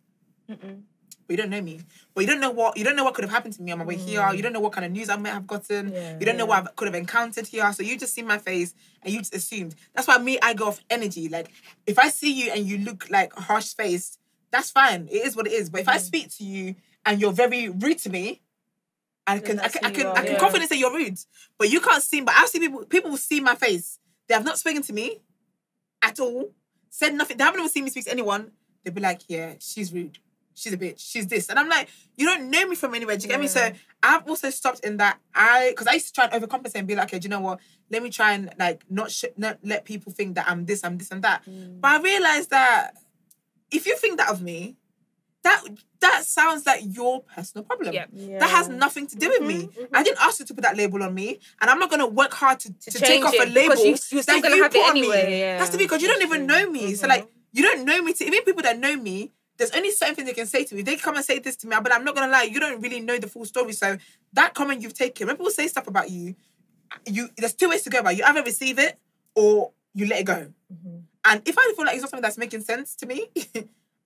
Mm-mm. But you don't know me. But you don't know what you don't know what could have happened to me on my way mm. here. You don't know what kind of news I might have gotten. Yeah, you don't yeah. know what I could have encountered here. So you just see my face and you just assumed. That's why me, I go off energy. Like, if I see you and you look like harsh-faced, that's fine. It is what it is. But if mm. I speak to you and you're very rude to me, I can I can I can, I can yeah. confidently say you're rude. But you can't see. But I see people. People will see my face. They have not spoken to me at all. Said nothing. They haven't even seen me speak to anyone. They'll be like, yeah, she's rude. She's a bitch. She's this. And I'm like, you don't know me from anywhere. Do you yeah. get me? So I've also stopped in that I... Because I used to try and overcompensate and be like, okay, do you know what? Let me try and, like, not, sh not let people think that I'm this, I'm this and that. Mm. But I realised that if you think that of me, that that sounds like your personal problem. Yep. Yeah. That has nothing to do with mm-hmm, me. Mm-hmm. I didn't ask you to put that label on me. And I'm not going to work hard to, to, to take off a label you, you're still that you have put it anyway. on me. Yeah. That's to be because you don't even know me. Mm-hmm. So, like, you don't know me. To, even people that know me, there's only certain things they can say to me. If they come and say this to me, but I'm not going to lie, you don't really know the full story. So that comment you've taken, when people say stuff about you, you there's two ways to go about it. You either receive it or you let it go. Mm-hmm. And if I feel like it's not something that's making sense to me,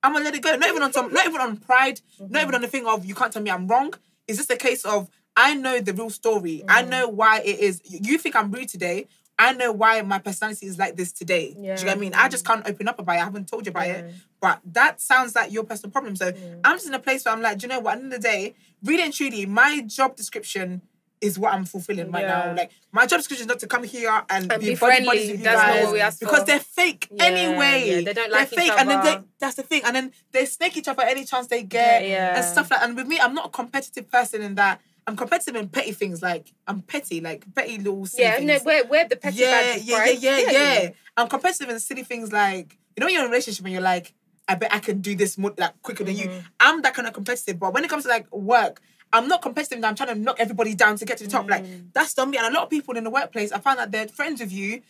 I'm going to let it go. Not even on some, not even on pride, mm-hmm. not even on the thing of you can't tell me I'm wrong. It's just a case of I know the real story. Mm-hmm. I know why it is. You think I'm rude today. I know why my personality is like this today. Yeah. Do you know what I mean? I just can't open up about it. I haven't told you about yeah. it. But that sounds like your personal problem. So yeah. I'm just in a place where I'm like, do you know what? At the end of the day, really and truly, my job description is what I'm fulfilling right yeah. now. Like, my job description is not to come here and, and be, be friendly. Body with you that's guys not what we asked for. Because they're fake yeah. anyway. Yeah. They don't like they're each fake. Other. And then they, that's the thing. And then they snake each other any chance they get yeah, yeah. and stuff like. And with me, I'm not a competitive person in that. I'm competitive in petty things, like, I'm petty, like, petty little silly yeah, things. Yeah, no, we're, we're the petty yeah, badges, yeah, right? Yeah, yeah, yeah, yeah. I'm competitive in silly things, like, you know when you're in a relationship and you're like, I bet I can do this more, like, quicker mm-hmm. than you. I'm that kind of competitive, but when it comes to, like, work, I'm not competitive, I'm trying to knock everybody down to get to the top. Mm-hmm. Like, that's not me. And a lot of people in the workplace, I found that they're friends with you,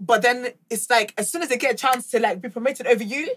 but then it's like, as soon as they get a chance to, like, be promoted over you,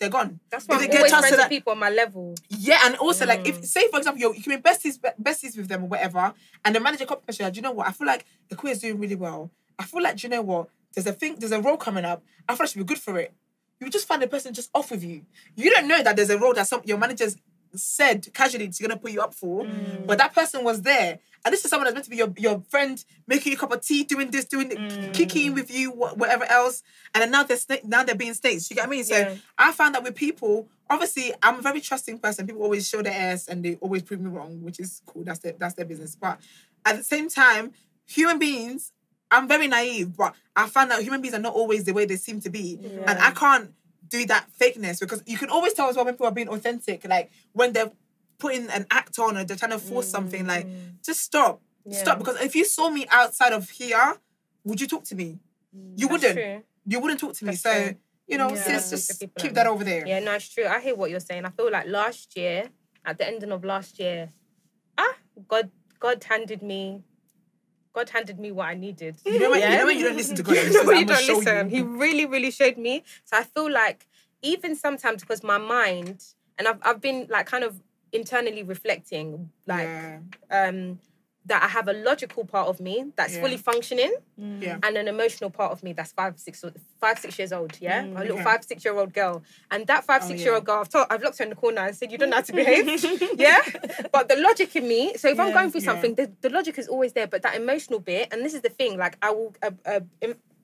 they're gone. That's why if I'm they always get friends with people on my level. Yeah, and also, mm. like, if say, for example, you're, you can be besties, besties with them or whatever, and the manager comes to you, do you know what? I feel like the queer is doing really well. I feel like, do you know what? There's a thing, there's a role coming up. I feel I should be good for it. You just find the person just off with you. You don't know that there's a role that some your manager's said casually she's going to put you up for, mm. but that person was there. And this is someone that's meant to be your, your friend, making you a cup of tea, doing this, doing mm. kicking with you, whatever else. And then now they're now they're being staged. You get what I mean? So yeah. I found that with people, obviously, I'm a very trusting person. People always show their ass and they always prove me wrong, which is cool. That's their that's their business. But at the same time, human beings, I'm very naive, but I found that human beings are not always the way they seem to be, yeah. and I can't do that fakeness because you can always tell as well when people are being authentic. Like when they're putting an act on or they're trying to force mm. something, like, just stop. Yeah. Stop. Because if you saw me outside of here, would you talk to me? You That's wouldn't. True. You wouldn't talk to That's me. True. So, you know, yeah. sis, just keep like that over there. Yeah, no, it's true. I hear what you're saying. I feel like last year, at the ending of last year, ah, God, God handed me God handed me what I needed. You know when yeah. you, know you don't listen to God? You know when you don't listen. You. He really, really showed me. So I feel like even sometimes because my mind, and I've, I've been like kind of internally reflecting, like yeah. um, that I have a logical part of me that's yeah. fully functioning mm. yeah. and an emotional part of me that's five, six, five, six years old, yeah? Mm, a little yeah. five, six-year-old girl. And that five, oh, six-year-old yeah. girl, I've, told, I've locked her in the corner and said, you don't know how to behave, yeah? But the logic in me, so if yeah, I'm going through yeah. something, the, the logic is always there, but that emotional bit, and this is the thing, like I will... Uh, uh,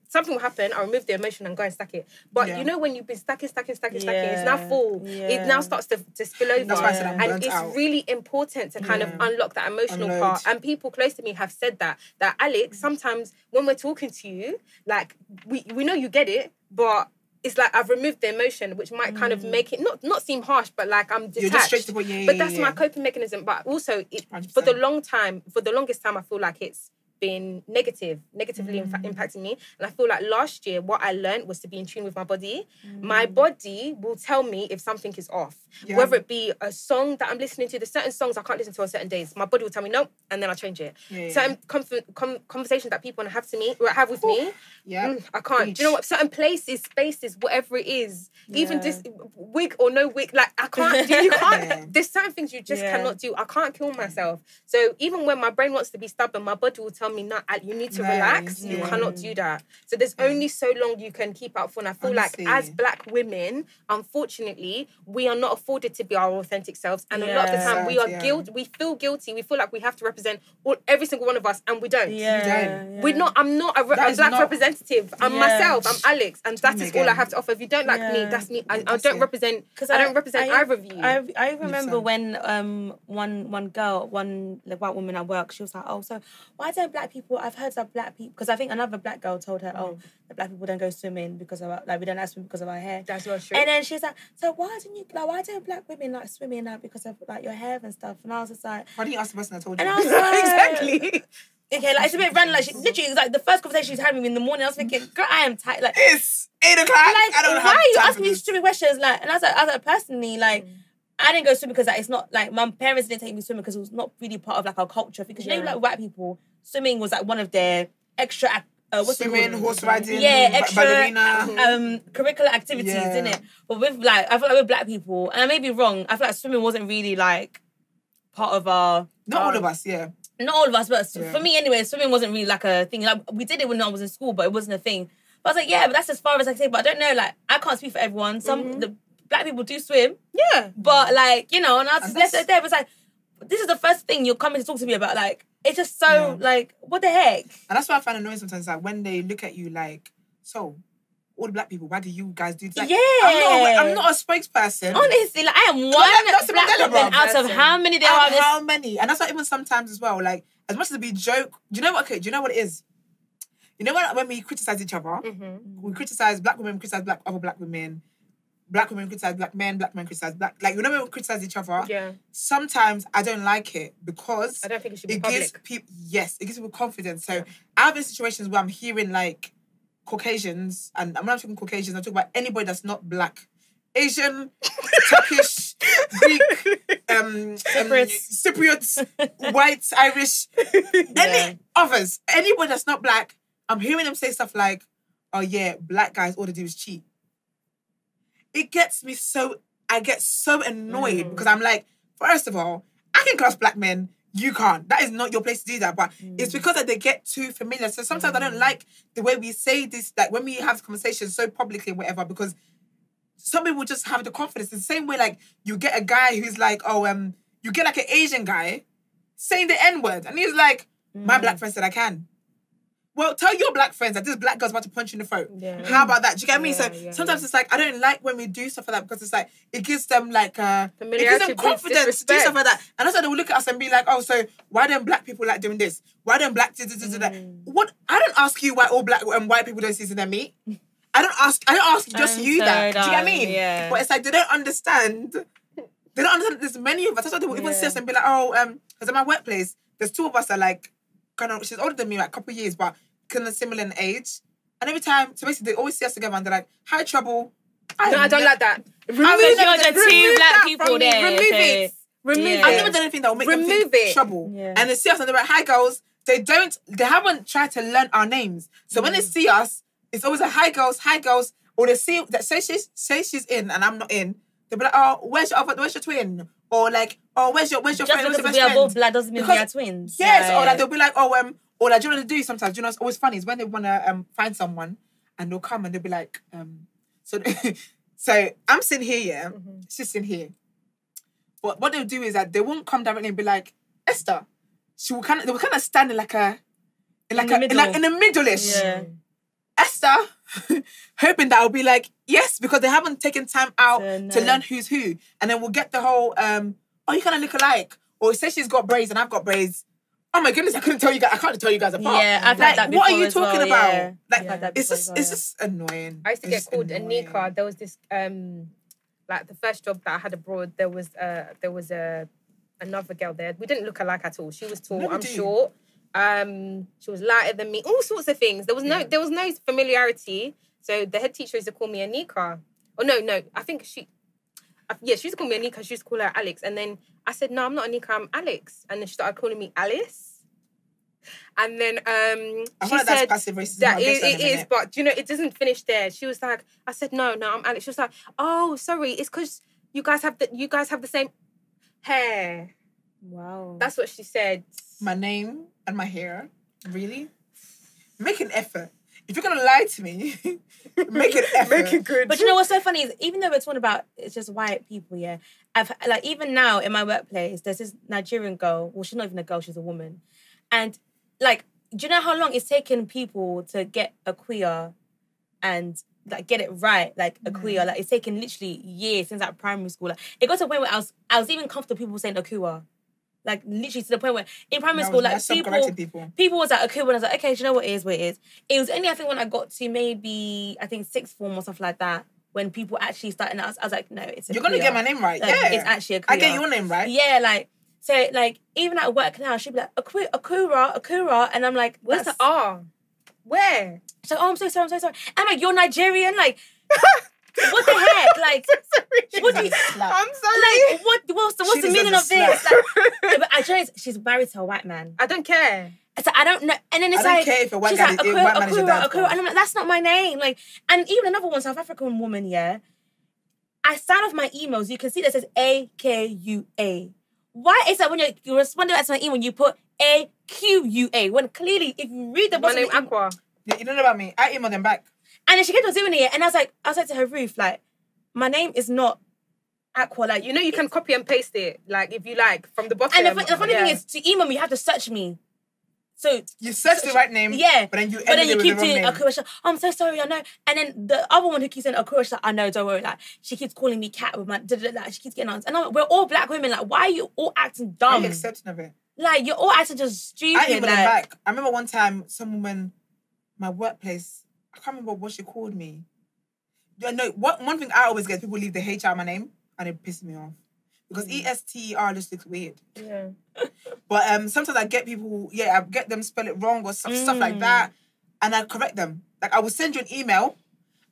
something will happen, I'll remove the emotion and go and stack it. But yeah. you know when you've been stacking, stacking, stacking, stacking, yeah. it's now full. Yeah. It now starts to, to spill over. That's why I said I'm burnt out. And it's really important to kind yeah. of unlock that emotional Unload. part. And people close to me have said that, that Alex, sometimes when we're talking to you, like, we, we know you get it, but it's like I've removed the emotion, which might mm. kind of make it not not seem harsh, but like I'm detached. You're just straight to what, yeah, but that's yeah. my coping mechanism. But also, it, for the long time, for the longest time, I feel like it's been negative, negatively mm. infa- impacting me. And I feel like last year, what I learned was to be in tune with my body. Mm. My body will tell me if something is off. Yeah. Whether it be a song that I'm listening to, there's certain songs I can't listen to on certain days. My body will tell me no, and then I change it. Yeah, certain yeah. Comf- com- conversations that people have to me, have with me, yeah. mm, I can't. Each. Do you know what? Certain places, spaces, whatever it is, yeah. even just wig or no wig, like I can't do, you can't. Yeah. There's certain things you just yeah. cannot do. I can't kill myself. So even when my brain wants to be stubborn, my body will tell me, no, you need to no, relax. Yeah. You cannot do that. So there's yeah. only so long you can keep out for. And I feel Honestly. like as black women, unfortunately, we are not afforded to be our authentic selves. And yeah. a lot of the time we are yeah. guilty. We feel guilty. We feel like we have to represent all, every single one of us, and we don't. Yeah. We don't. Yeah. We're not, I'm not a, a black not... representative. I'm yeah. myself. I'm Alex. And that is all I have to offer. If you don't like yeah. me, that's me. I, I don't represent, because I, I don't represent I, either of you. I, I remember when um one one girl, one white woman at work, she was like, oh, so why don't black people, I've heard that black people, because I think another black girl told her, mm. oh, the black people don't go swimming because of our, like, we don't have swim because of our hair. That's not true. And then she's like, so why don't you, like, why don't black women like swimming, like, because of, like, your hair and stuff? And I was just like... Why didn't you ask the person I told you? And I was like... Exactly. Okay, like, it's a bit random. Like, she literally, it's like the first conversation she's had with me in the morning, I was thinking, girl, I am tired. Like, it's eight o'clock. Like, I don't why are you asking me stupid questions? Like, and I was like, I was like, personally, like, mm. I didn't go swimming because, like, it's not, like, my parents didn't take me swimming because it was not really part of, like, our culture. Because, yeah. you know, like, white people, swimming was, like, one of their extra, uh, what's it called? Swimming, horse riding, yeah, extra, ballerina. Um, curricular activities, yeah. didn't it? But with, like, I feel like with black people, and I may be wrong, I feel like swimming wasn't really, like, part of our... Not our, all of us, yeah. Not all of us, but yeah. for me anyway, swimming wasn't really, like, a thing. Like, we did it when I was in school, but it wasn't a thing. But I was like, yeah, but that's as far as I can say. But I don't know, like, I can't speak for everyone. Some... Mm-hmm. the Black people do swim. Yeah. But, like, you know, and I was and just left it there. It was like, this is the first thing you're coming to talk to me about. Like, it's just so, yeah. like, what the heck? And that's why I find annoying sometimes, like, when they look at you like, so, all the black people, why do you guys do this? Like, yeah. I'm not, I'm not a spokesperson. Honestly, like, I am one like, black woman out of how many there are. How many? And that's why even sometimes as well, like, as much as it be joke, do you know what, okay, do you know what it is? You know when, when we criticise each other, mm-hmm. we criticise black women, we criticise black, other black women, Black women criticize black men, black men criticize black... Like, you know when we criticize each other? Yeah. Sometimes I don't like it because... I don't think it should be it public. Gives people, yes, it gives people confidence. So, yeah. I've been situations where I'm hearing, like, Caucasians, and I'm not talking Caucasians, I'm talking about anybody that's not black. Asian, Turkish, Greek, um, um, Cypriots, whites, Irish, yeah. any others, anybody that's not black, I'm hearing them say stuff like, oh, yeah, black guys, all they do is cheat. It gets me so... I get so annoyed mm. because I'm like, first of all, I can class black men, you can't. That is not your place to do that. But mm. it's because that they get too familiar. So sometimes mm. I don't like the way we say this, like when we have conversations so publicly and whatever, because some people just have the confidence. The same way, like, you get a guy who's like, oh, um, you get like an Asian guy saying the N-word. And he's like, mm. my black friend said I can. Well, tell your black friends that this black girl's about to punch you in the throat. Yeah. How about that? Do you get yeah, me? So yeah, sometimes yeah. it's like, I don't like when we do stuff like that because it's like, it gives them like, uh, it gives them confidence to do stuff like that. And also they will look at us and be like, oh, so why don't black people like doing this? Why don't black do, do, do, do that? Mm. What? I don't ask you why all black and white people don't season their meat. I don't ask, I don't ask just I'm you so that. Dumb. Do you get what I mean? Yeah. But it's like, they don't understand. They don't understand there's many of us. That's why they will yeah. even see us and be like, oh, um, because in my workplace, there's two of us that are like, kind of, she's older than me, like a couple of years, but kind of similar in age. And every time, so basically, they always see us together and they're like, "Hi, trouble." I no, I don't ne- like that. Remove it. The two black people there. Remove it. Remove it. I've never done anything that will make remove them think it. Trouble. Yeah. And they see us and they're like, "Hi, girls." They don't. They haven't tried to learn our names. So mm. when they see us, it's always a "Hi, girls." "Hi, girls." Or they see that say she's say she's in and I'm not in. They'll be like, "Oh, where's your where's your twin?" Or like, oh, where's your where's your just friend? Just because we are both black doesn't mean because, we are twins. Yes, like. Or like they'll be like, oh, um, or like, do you know what they do sometimes? Do you know what's always funny is when they want to um find someone and they'll come and they'll be like, um, so so I'm sitting here, yeah, mm-hmm. she's sitting here. But what they'll do is that they won't come directly and be like, Esther. She will kind of they will kind of stand in like a in like in a in like in the middle-ish. Yeah. Esther, hoping that I'll be like, yes, because they haven't taken time out uh, no. to learn who's who. And then we'll get the whole, um, oh, you kind of look alike. Or say she's got braids and I've got braids. Oh my goodness, I couldn't tell you guys, I can't tell you guys apart. Yeah, I've like, had that before. What are you talking well, about? Yeah. Like, yeah. it's just well, yeah. it's just annoying. I used to it's get called annoying. Anika. There was this, um, like the first job that I had abroad, there was, uh, there was a, another girl there. We didn't look alike at all. She was tall, no, I'm do. short. Um, she was lighter than me. All sorts of things. There was no, yeah. there was no familiarity. So the head teacher used to call me Anika. Oh no, no. I think she, I, yeah, she used to call me Anika. She used to call her Alex. And then I said, no, I'm not Anika. I'm Alex. And then she started calling me Alice. And then um, I she feel like said that's passive racism. That it, it is, but you know, it doesn't finish there. She was like, I said, no, no, I'm Alex. She was like, oh, sorry, it's because you guys have the you guys have the same hair. Wow, that's what she said. My name and my hair, really? Make an effort. If you're gonna lie to me, make an effort. Make it good. But you know what's so funny is even though we're talking about it's just white people, yeah. I've like even now in my workplace, there's this Nigerian girl. Well, she's not even a girl; she's a woman, and. Like, do you know how long it's taken people to get Akua and, like, get it right? Like, Akua. Mm. Like, it's taken literally years since, like, primary school. Like, it got to a point where I was, I was even comfortable people saying Akua. Like, literally to the point where in primary no, school, like, people, people people was like, Akua, and I was like, okay, do you know what it is, what it is? It was only, I think, when I got to maybe, I think, sixth form or stuff like that, when people actually started, I was, I was like, no, it's Akua. You're going to get my name right. Like, yeah. It's actually Akua. I get your name right. Yeah, like... So, like, even at work now, she'd be like, Akura, Akura, Akura. And I'm like, where's the R? Where? She's like, oh, I'm so sorry, I'm so sorry. I'm like, you're Nigerian? Like, what the heck? Like, so what do you... I'm sorry. Like, what, what's the, what's the meaning of slap. This? Like, but I just, she's married to a white man. I don't care. So I don't know. And then it's I like... I don't care if a white guy like, Akura, white man is your dad. Akura. And I'm like, that's not my name. Like, and even another one, South African woman, yeah. I sign off my emails, you can see that says A K U A. Why is that when you, you respond to my email, you put A Q U A? When clearly, if you read the... My name, Akua. You don't know about me. I emailed them back. And then she kept on doing it. And I was like, I was like to her roof, like, my name is not Akua. Like, you know, you can copy and paste it. Like, if you like, from the bottom. And the, the funny yeah. thing is, to email me, you have to search me. So... You search so, the right name. Yeah. But then you, but then you keep the doing Akua. Like, oh, I'm so sorry, I know. And then the other one who keeps saying Akua, she's like, I know, don't worry. Like, she keeps calling me cat with my... Da, da, da, da. She keeps getting on. And I'm like, we're all black women. Like, why are you all acting dumb? I'm accepting of it. Like, you're all acting just stupid. I even like... back. I remember one time, some woman, my workplace, I can't remember what she called me. No, one, one thing I always get, people leave the H out of my name and it pisses me off. Because E S T E R just looks weird. Yeah. But um, sometimes I get people, who, yeah, I get them spell it wrong or stuff, mm. stuff like that. And I correct them. Like, I will send you an email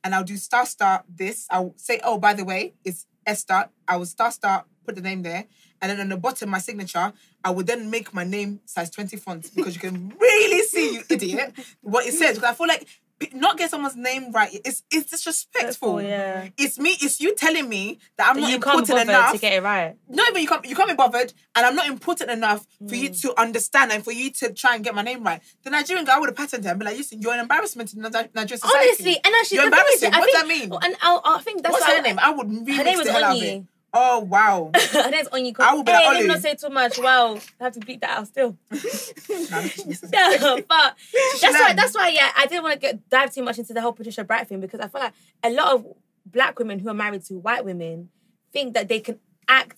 and I'll do star, star, this. I'll say, oh, by the way, it's Esther. I will star, star, put the name there. And then on the bottom, my signature, I will then make my name size twenty font because you can really see, you idiot, what it says. Because I feel like not get someone's name right, it's it's disrespectful. Cool, yeah. It's me, it's you telling me that I'm but not you important can't enough to get it right. No, but you can't you can't be bothered, and I'm not important enough mm. for you to understand and for you to try and get my name right. The Nigerian guy would have patterned her and be like, listen, you're an embarrassment to Nigerian society. Honestly, and actually, you're embarrassing. What does that mean? And I, I think that's what's her I, name. I would remix her name was the hell out of it. Oh wow. Her name's Onyeko. I would be hey, like, let me not say too much. Wow, I have to beat that out still. Yeah, but that's why that's why, yeah, I didn't want to get dive too much into the whole Patricia Bright thing because I feel like a lot of black women who are married to white women think that they can act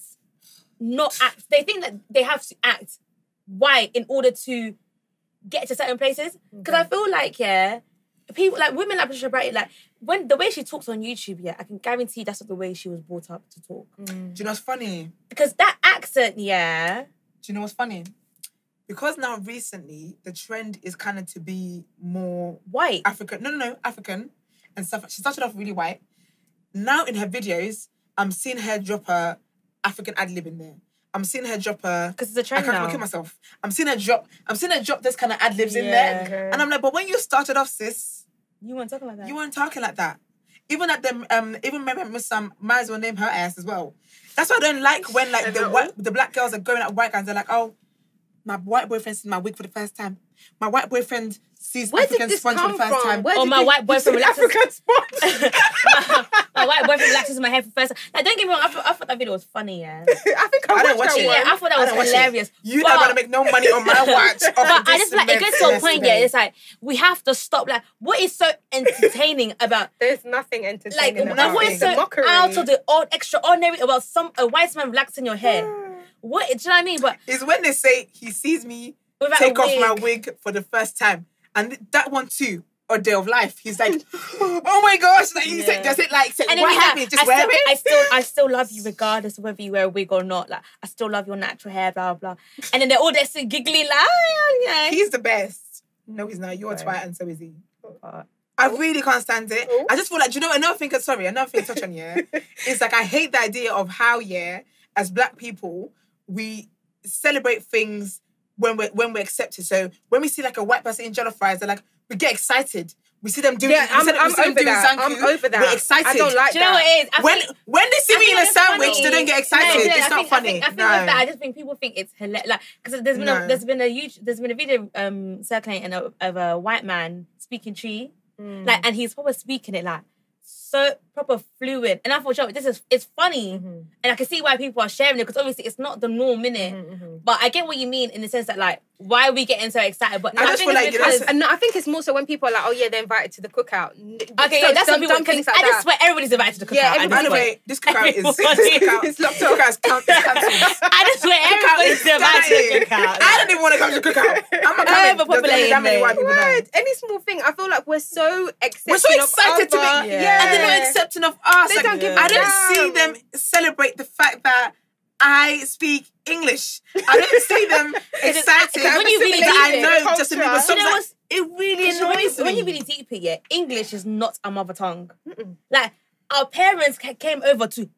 not act. They think that they have to act white in order to get to certain places. Because okay. I feel like, yeah, people like women like Patricia Bright, like when the way she talks on YouTube, yeah, I can guarantee that's not the way she was brought up to talk. Mm. Do you know what's funny? Because that accent, yeah. Do you know what's funny? Because now recently the trend is kind of to be more white, African. No, no, no, African and stuff. She started off really white. Now in her videos, I'm seeing her drop a African ad lib in there. I'm seeing her drop a... Because it's a trend I can't now. Kill myself. I'm seeing her drop... I'm seeing her drop this kind of ad-libs yeah, in there. Okay. And I'm like, but when you started off, sis... You weren't talking like that. You weren't talking like that. Even at them... Um, even maybe Miss Sam might as well name her ass as well. That's why I don't like when, like, the white, the black girls are going at white guys. They're like, oh, my white boyfriend's in my wig for the first time. My white boyfriend sees where African sponge for the first from? time. Where or my white boyfriend relaxes... African sponge. my, my white boyfriend relaxes my hair for the first time. Now, don't get me wrong. I thought, I thought that video was funny, yeah. I think I, I watched watch it. Yeah, I thought that I was hilarious. You but... not going to make no money on my watch. But I just like, it gets to a point, yeah, it's like, we have to stop. Like, what is so entertaining about... There's nothing entertaining like, about what is so out of the old, extraordinary about some a white man relaxing your hair? Yeah. What, do you know what I mean? But it's when they say, he sees me Without take off my wig for the first time. And that one too, a day of life. He's like, oh my gosh, like, he's yeah. like, does it like say, what happened? Like, just I wear still, it. I still, I still love you regardless of whether you wear a wig or not. Like, I still love your natural hair, blah blah. And then they're all there so giggly, like, yeah. He's the best. No, he's not. You're a twat, and so is he. What? I really can't stand it. Ooh. I just feel like, do you know, another thing, sorry, another thing to touch on, yeah, is like, I hate the idea of how, yeah, as black people, we celebrate things when we're, when we're accepted. So when we see like a white person in jollof fries, they're like, we get excited. We see them doing yeah, I'm, I'm, over doing that. I'm over that. We're excited. I don't like do that. You know what it is? When, think, when they see I me in a sandwich, funny. They don't get excited. No, no, no, it's I not think, funny. I think, I think no. with that, I just think people think it's hilarious. Like, because there's been no. a there's been a huge there's been a video um, circulating of, of a white man speaking tree, mm. like, and he's probably speaking it like so proper fluid. And I thought, yo, this is it's funny, mm-hmm. and I can see why people are sharing it because obviously it's not the norm, innit? Mm-hmm. But I get what you mean in the sense that like, why are we getting so excited? But no, I, I, think like because, and no, I think it's more so when people are like, oh yeah, they're invited to the cookout. Okay, so, yeah, that's some, what people think. Like I just that. Swear everybody's invited to the cookout. Yeah, by the way, this cookout is this cookout. It's locked up. Cookout's counted. I just swear everybody's invited to the cookout. I don't even want to come to the cookout. I'm not coming. Overpopulated. That many white people know. Any small thing, I feel like we're so accepting. We're so excited to be. Yeah, and they're not accepting of us. They don't give. I don't see them celebrate the fact that I speak English. I don't see them excited. When you really that I know culture. Just a people. You know like, it really annoys me. When you really deep it, yeah, English is not our mother tongue. Mm-mm. Like our parents came over to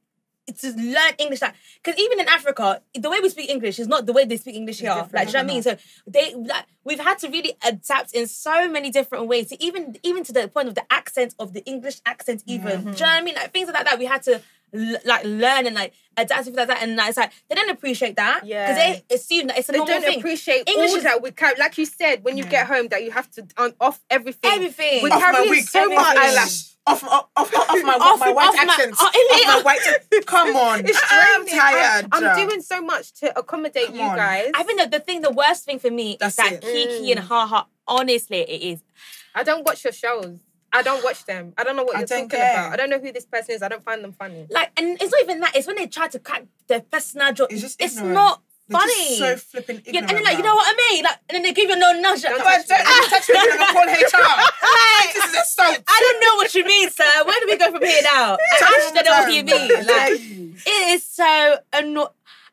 to learn English. Like, because even in Africa, the way we speak English is not the way they speak English here. Like, do you know what I mean? So they like we've had to really adapt in so many different ways. So even even to the point of the accent of the English accent, even mm-hmm. do you know what I mean? Like things like that, we had to. L- like learn and like adapt to like that, and like, it's like they don't appreciate that because yeah. they assume that it's a normal thing. They don't appreciate English all is, that we carry. Like you said, when you yeah. get home, that you have to un- off everything. Everything. We off carry my wig, so everything. Much eyelash. Off, off, off, off my, off, my white off accent. My, oh, off my white. Come on, it's I'm tired. I'm, I'm doing so much to accommodate you guys. I think that the thing, the worst thing for me That's is that it. Kiki mm. and Haha. Honestly, it is. I don't watch your shows. I don't watch them. I don't know what I you're talking care. About. I don't know who this person is. I don't find them funny. Like, and it's not even that. It's when they try to crack their personal joke. It's just It's ignorant. Not They're funny. So flipping ignorant. Yeah, and then like, you know what I mean? Like, and then they give you no nudge. Like, don't touch me. Don't touch me. I'm gonna call H R. Like, this is a soap. I don't know what you mean, sir. Where do we go from here now? I don't know what you mean. Like, it is so annoying.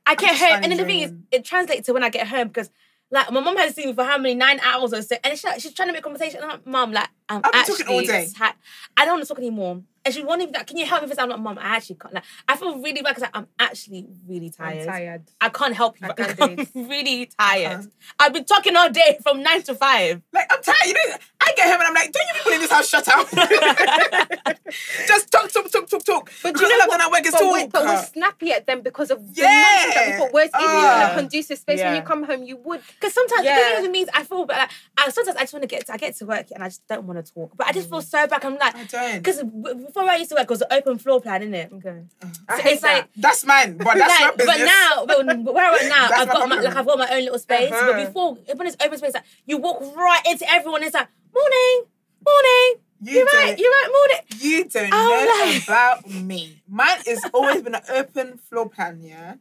I get home, and then the thing is, it translates to when I get home because. Like, my mum hasn't seen me for how many, nine hours or so. And she's, like, she's trying to make conversation. And I'm like, mum, like, I'm I've been actually... talking all day. Ha- I don't want to talk anymore. And she wanted me, like, can you help me with this? I'm like, mum, I actually can't. Like, I feel really bad because like, I'm actually really tired. I'm tired. I can't help you. I can't I'm do it. Really tired. Uh-huh. I've been talking all day from nine to five. Like, I'm tired. You know, I get home and I'm like, don't you people in this house shut up? Just talk, talk, talk, talk, talk. But you know what? But, we're, but we're snappy at them because of yeah. the nonsense that we put. Whereas uh, even in a conducive space, yeah. when you come home, you would. Because sometimes, yeah. the thing even means I feel like, I, sometimes I just want to get, I get to work and I just don't want to talk. But I just feel so bad. I'm like, I don't. Because before I used to work, it was an open floor plan, innit? Okay. So I hate it's that. Like that's mine, but that's like, but now, but where I work now, I've got my, like I've got my own little space. Uh-huh. But before, when it's open space, like you walk right into everyone. It's like morning, morning. You you're right. You're right. Morning. You don't know like... about me. Mine has always been an open floor plan. Yeah,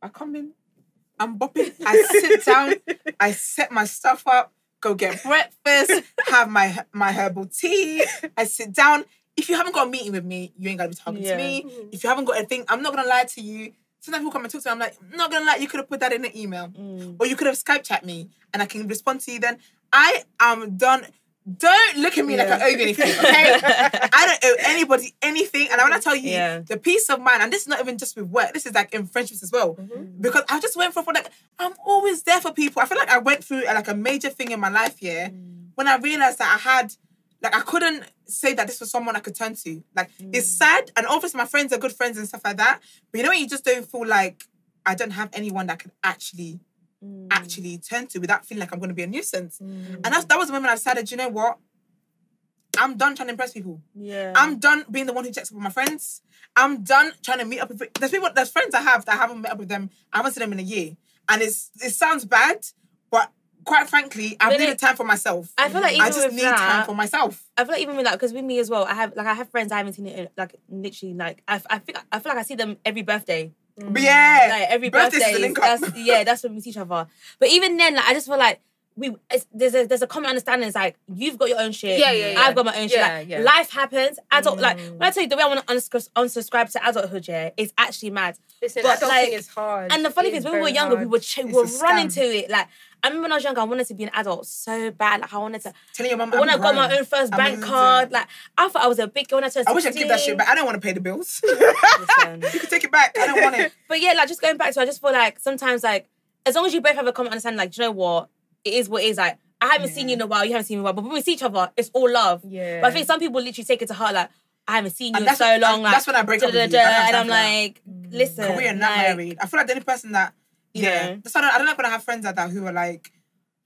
I come in, I'm bopping. I sit down. I set my stuff up. Go get breakfast. Have my my herbal tea. I sit down. If you haven't got a meeting with me, you ain't got to be talking yeah. to me. Mm-hmm. If you haven't got anything, I'm not going to lie to you. Sometimes people come and talk to me, I'm like, I'm not going to lie, you could have put that in an email. Mm. Or you could have Skype chat me and I can respond to you then. I am done. Don't look at me yeah. like I owe you anything, okay? I don't owe anybody anything. And I want to tell you, yeah. the peace of mind, and this is not even just with work, this is like in friendships as well. Mm-hmm. Because I just went for, for like, I'm always there for people. I feel like I went through like a major thing in my life here mm. when I realised that I had... Like, I couldn't say that this was someone I could turn to. Like, mm. it's sad. And obviously, my friends are good friends and stuff like that. But you know when you just don't feel like I don't have anyone that can actually, mm. actually turn to without feeling like I'm going to be a nuisance. Mm. And that's, that was the moment I decided, you know what? I'm done trying to impress people. Yeah. I'm done being the one who checks up with my friends. I'm done trying to meet up with... There's people, there's friends I have that I haven't met up with them. I haven't seen them in a year. And it's it sounds bad, but... Quite frankly, I need time for myself. I feel like even I just with need that, time for myself. I feel like even with that, because with me as well, I have like I have friends I haven't seen it like literally like I I think I feel like I see them every birthday. Mm. But yeah, like every Birthday's birthday. That's, yeah, that's when we see each other. But even then, like I just feel like we it's, there's a there's a common understanding. It's like you've got your own shit. Yeah, yeah, yeah. I've got my own shit. Yeah, like, yeah. Life happens. Adult mm. like when I tell you the way I want to uns- unsubscribe to adulthood, yeah, is actually mad. Listen, but, adulting like, is hard. And the funny it thing is, when we were younger, hard. we were ch- we were running to it. Like I remember when I was younger, I wanted to be an adult so bad. Like I wanted to. Telling your mum when I'm I got running. my own first I'm bank losing. card. Like I thought I was a big girl when I turned sixteen. I wish I'd give that shit back. I don't want to pay the bills. You can take it back. I don't want it. But yeah, like just going back to, I just feel like sometimes like as long as you both have a common understanding, like do you know what. It is what it is. Like, I haven't yeah. seen you in a while, you haven't seen me in a while, but when we see each other, it's all love. Yeah. But I think some people literally take it to heart, like, I haven't seen you in so what, long. Like, that's when I break up with you. And I'm like, that. listen. Because we are not like, married. I feel like the only person that, yeah. That's why I don't, I don't like when I have friends like that who are like,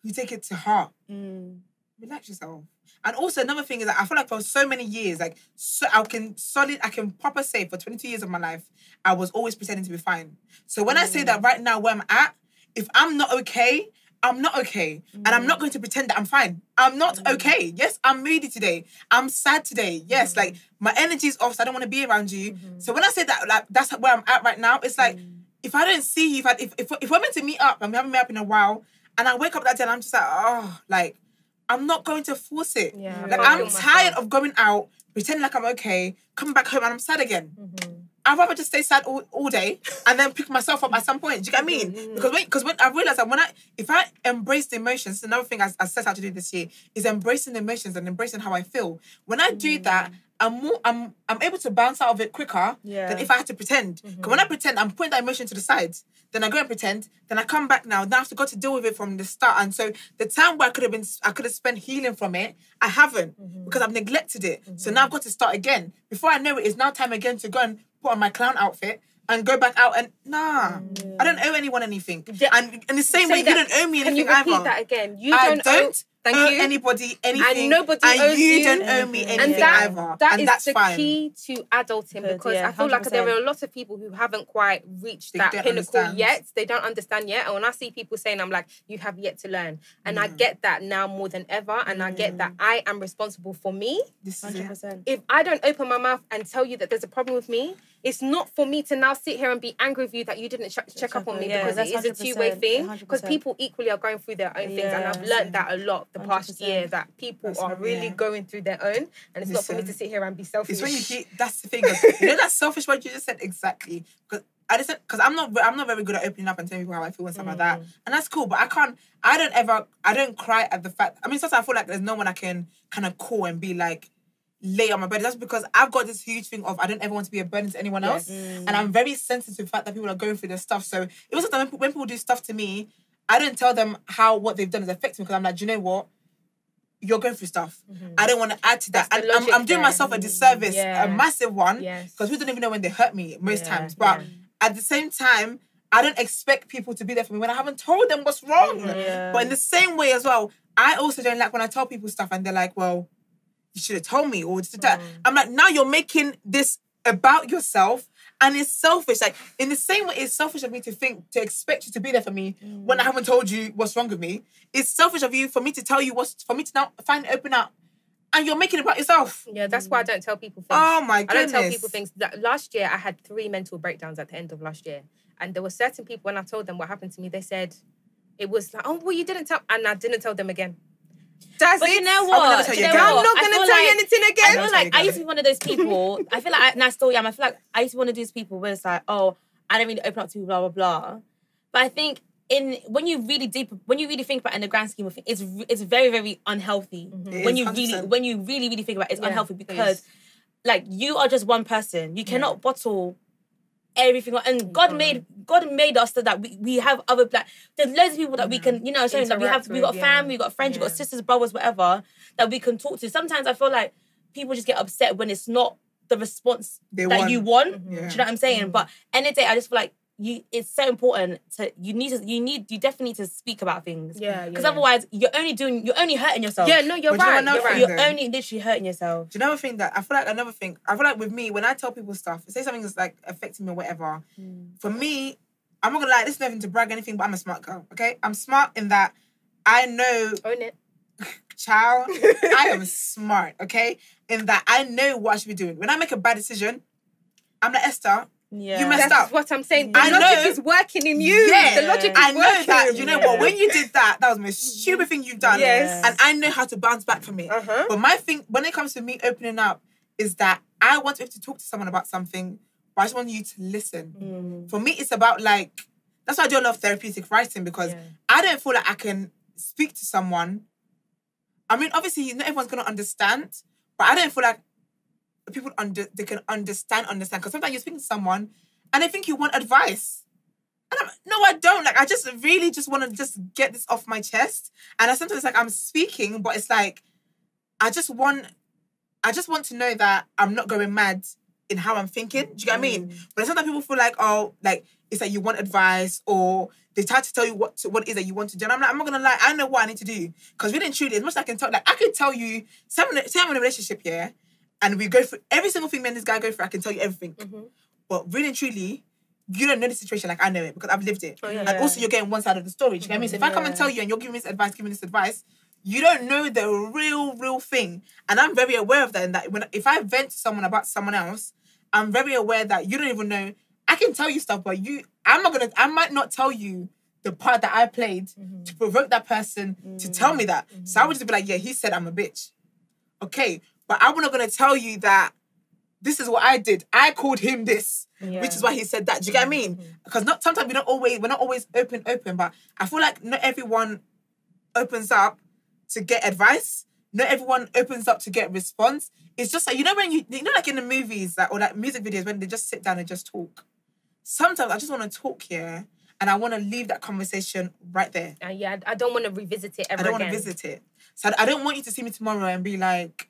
who take it to heart. Mm. Relax yourself. And also another thing is that I feel like for so many years, like, so I can solid, I can proper say for twenty-two years of my life, I was always pretending to be fine. So when mm. I say that right now where I'm at, if I'm not okay, I'm not okay. Mm. And I'm not going to pretend that I'm fine. I'm not mm. okay. Yes, I'm moody today. I'm sad today. Yes, mm. like, my energy's off, so I don't want to be around you. Mm-hmm. So when I say that, like, that's where I'm at right now, it's like, mm. if I don't see you, if, I, if, if, if we're meant to meet up, and we haven't met up in a while, and I wake up that day and I'm just like, oh, like, I'm not going to force it. Yeah, like, I'm tired of going out, pretending like I'm okay, coming back home and I'm sad again. Mm-hmm. I'd rather just stay sad all, all day and then pick myself up at some point. Do you get what I mean? Mm-hmm. Because when, because when I realised that when I, if I embrace the emotions, another thing I, I set out to do this year is embracing the emotions and embracing how I feel. When I do mm-hmm. that, I'm more, I'm, I'm able to bounce out of it quicker yeah. than if I had to pretend. Because mm-hmm. when I pretend, I'm putting that emotion to the side. Then I go and pretend. Then I come back now. Now I have to go to deal with it from the start. And so the time where I could have been, I could have spent healing from it, I haven't mm-hmm. because I've neglected it. Mm-hmm. So now I've got to start again. Before I know it, it's now time again to go and put on my clown outfit and go back out and nah, yeah. I don't owe anyone anything. Yeah. And in the same way, that, you don't owe me anything either. Can you repeat that again? You don't, I don't owe, thank owe you. anybody anything, and nobody and owes you. You don't owe me anything and that, either. That and is that's the fine. key to adulting Good, because yeah, I feel like there are a lot of people who haven't quite reached they that pinnacle understand. yet. They don't understand yet. And when I see people saying, I'm like, you have yet to learn. And mm. I get that now more than ever. And mm. I get that I am responsible for me. This is one hundred percent. If I don't open my mouth and tell you that there's a problem with me, it's not for me to now sit here and be angry with you that you didn't ch- check exactly. up on me yeah, because it is a two-way thing. Because people equally are going through their own yeah, things and I've learned that a lot the one hundred percent past year that people that's are really yeah. going through their own and it's Listen, not for me to sit here and be selfish. It's when you keep, that's the thing. You know that selfish word you just said? Exactly. Because I just because I'm not I'm not very good at opening up and telling people how I feel and stuff mm. like that. And that's cool, but I can't, I don't ever, I don't cry at the fact, I mean, sometimes I feel like there's no one I can kind of call and be like, lay on my burden. That's because I've got this huge thing of I don't ever want to be a burden to anyone else. Yes. Mm. And I'm very sensitive to the fact that people are going through their stuff. So it was when people do stuff to me, I don't tell them how what they've done is affecting me because I'm like, do you know what? You're going through stuff. Mm-hmm. I don't want to add to that. And I'm, I'm doing myself a disservice, yeah. a massive one, because yes. we don't even know when they hurt me most yeah. times. But yeah. at the same time, I don't expect people to be there for me when I haven't told them what's wrong. Yeah. But in the same way as well, I also don't like when I tell people stuff and they're like, well, you should have told me or that. Mm. I'm like, now you're making this about yourself and it's selfish. Like, in the same way, it's selfish of me to think, to expect you to be there for me mm. when I haven't told you what's wrong with me. It's selfish of you for me to tell you what's, for me to now finally open up. And you're making it about yourself. Yeah, that's why I don't tell people things. Oh my goodness. I don't tell people things. Last year, I had three mental breakdowns at the end of last year. And there were certain people, when I told them what happened to me, they said, it was like, oh, well, you didn't tell. And I didn't tell them again. That's but it. You know what? I tell you you know I'm what? not going to tell like, you anything again. I feel like I used to be one of those people. I feel like, I, and I still am. I feel like I used to be one of those people where it's like, oh, I don't really open up to you, blah, blah, blah. But I think in when you really deep, when you really think about it in the grand scheme of things, it's it's very, very unhealthy. Mm-hmm. It when you one hundred percent. really, when you really, really think about it, it's yeah, unhealthy because, like, you are just one person. You cannot yeah. bottle everything, and God mm. made God made us so that we, we have other like there's loads of people that yeah. we can you know so like we have we got yeah. family, we got friends, yeah. we got sisters, brothers, whatever that we can talk to. Sometimes I feel like people just get upset when it's not the response they that want. you want. Yeah. Do you know what I'm saying? Mm-hmm. But end of the day, I just feel like you it's so important to you need to you need you definitely need to speak about things. Yeah, because yeah, otherwise yeah. you're only doing you're only hurting yourself. Yeah, no, you're but right. You know you're, right. you're only literally hurting yourself. Do you know another thing that I feel like another thing I feel like with me when I tell people stuff, say something that's like affecting me or whatever. Mm. For me, I'm not gonna lie. This is nothing to brag or anything, but I'm a smart girl. Okay, I'm smart in that I know. Own it, child. I am smart. Okay, in that I know what I should be doing when I make a bad decision. I'm like Esther. Yeah. You messed That's up. What I'm saying. The I logic know. Is working in you. Yeah. The logic is I know working. That. You know yeah. what? When you did that, that was the most stupid thing you've done. Yes. And I know how to bounce back from it. Uh-huh. But my thing, when it comes to me opening up, is that I want to, to talk to someone about something, but I just want you to listen. Mm. For me, it's about like, that's why I do a lot of therapeutic writing, because yeah. I don't feel like I can speak to someone. I mean, obviously, not everyone's going to understand, but I don't feel like people under they can understand, understand. Because sometimes you're speaking to someone and they think you want advice. And I'm, no, I don't. Like, I just really just want to just get this off my chest. And I sometimes, like, I'm speaking, but it's like, I just want, I just want to know that I'm not going mad in how I'm thinking. Do you get what I mean? But sometimes people feel like, oh, like, it's like you want advice, or they try to tell you what to, what it is that you want to do. And I'm like, I'm not going to lie. I know what I need to do. Because really and truly, as much as I can tell, like, I could tell you, say I'm in a, say I'm in a relationship, yeah? And we go through every single thing me and this guy go through. I can tell you everything. Mm-hmm. But really and truly, you don't know the situation like I know it, because I've lived it. Oh, yeah. And also you're getting one side of the story. Do you know what I mean? So if yeah. I come and tell you and you're giving me this advice, giving me this advice, you don't know the real, real thing. And I'm very aware of that. And that when if I vent to someone about someone else, I'm very aware that you don't even know. I can tell you stuff, but you, I'm not gonna, I might not tell you the part that I played mm-hmm. to provoke that person mm-hmm. to tell me that. Mm-hmm. So I would just be like, yeah, he said I'm a bitch. Okay. But I'm not going to tell you that this is what I did. I called him this, yeah. which is why he said that. Do you get what I mean? Because mm-hmm. not sometimes we don't always we're not always open, open. But I feel like not everyone opens up to get advice. Not everyone opens up to get response. It's just like, you know when you you know like in the movies that, or like music videos when they just sit down and just talk. Sometimes I just want to talk here, and I want to leave that conversation right there. Uh, yeah, I don't want to revisit it ever again. I don't want to visit it. So I don't want you to see me tomorrow and be like,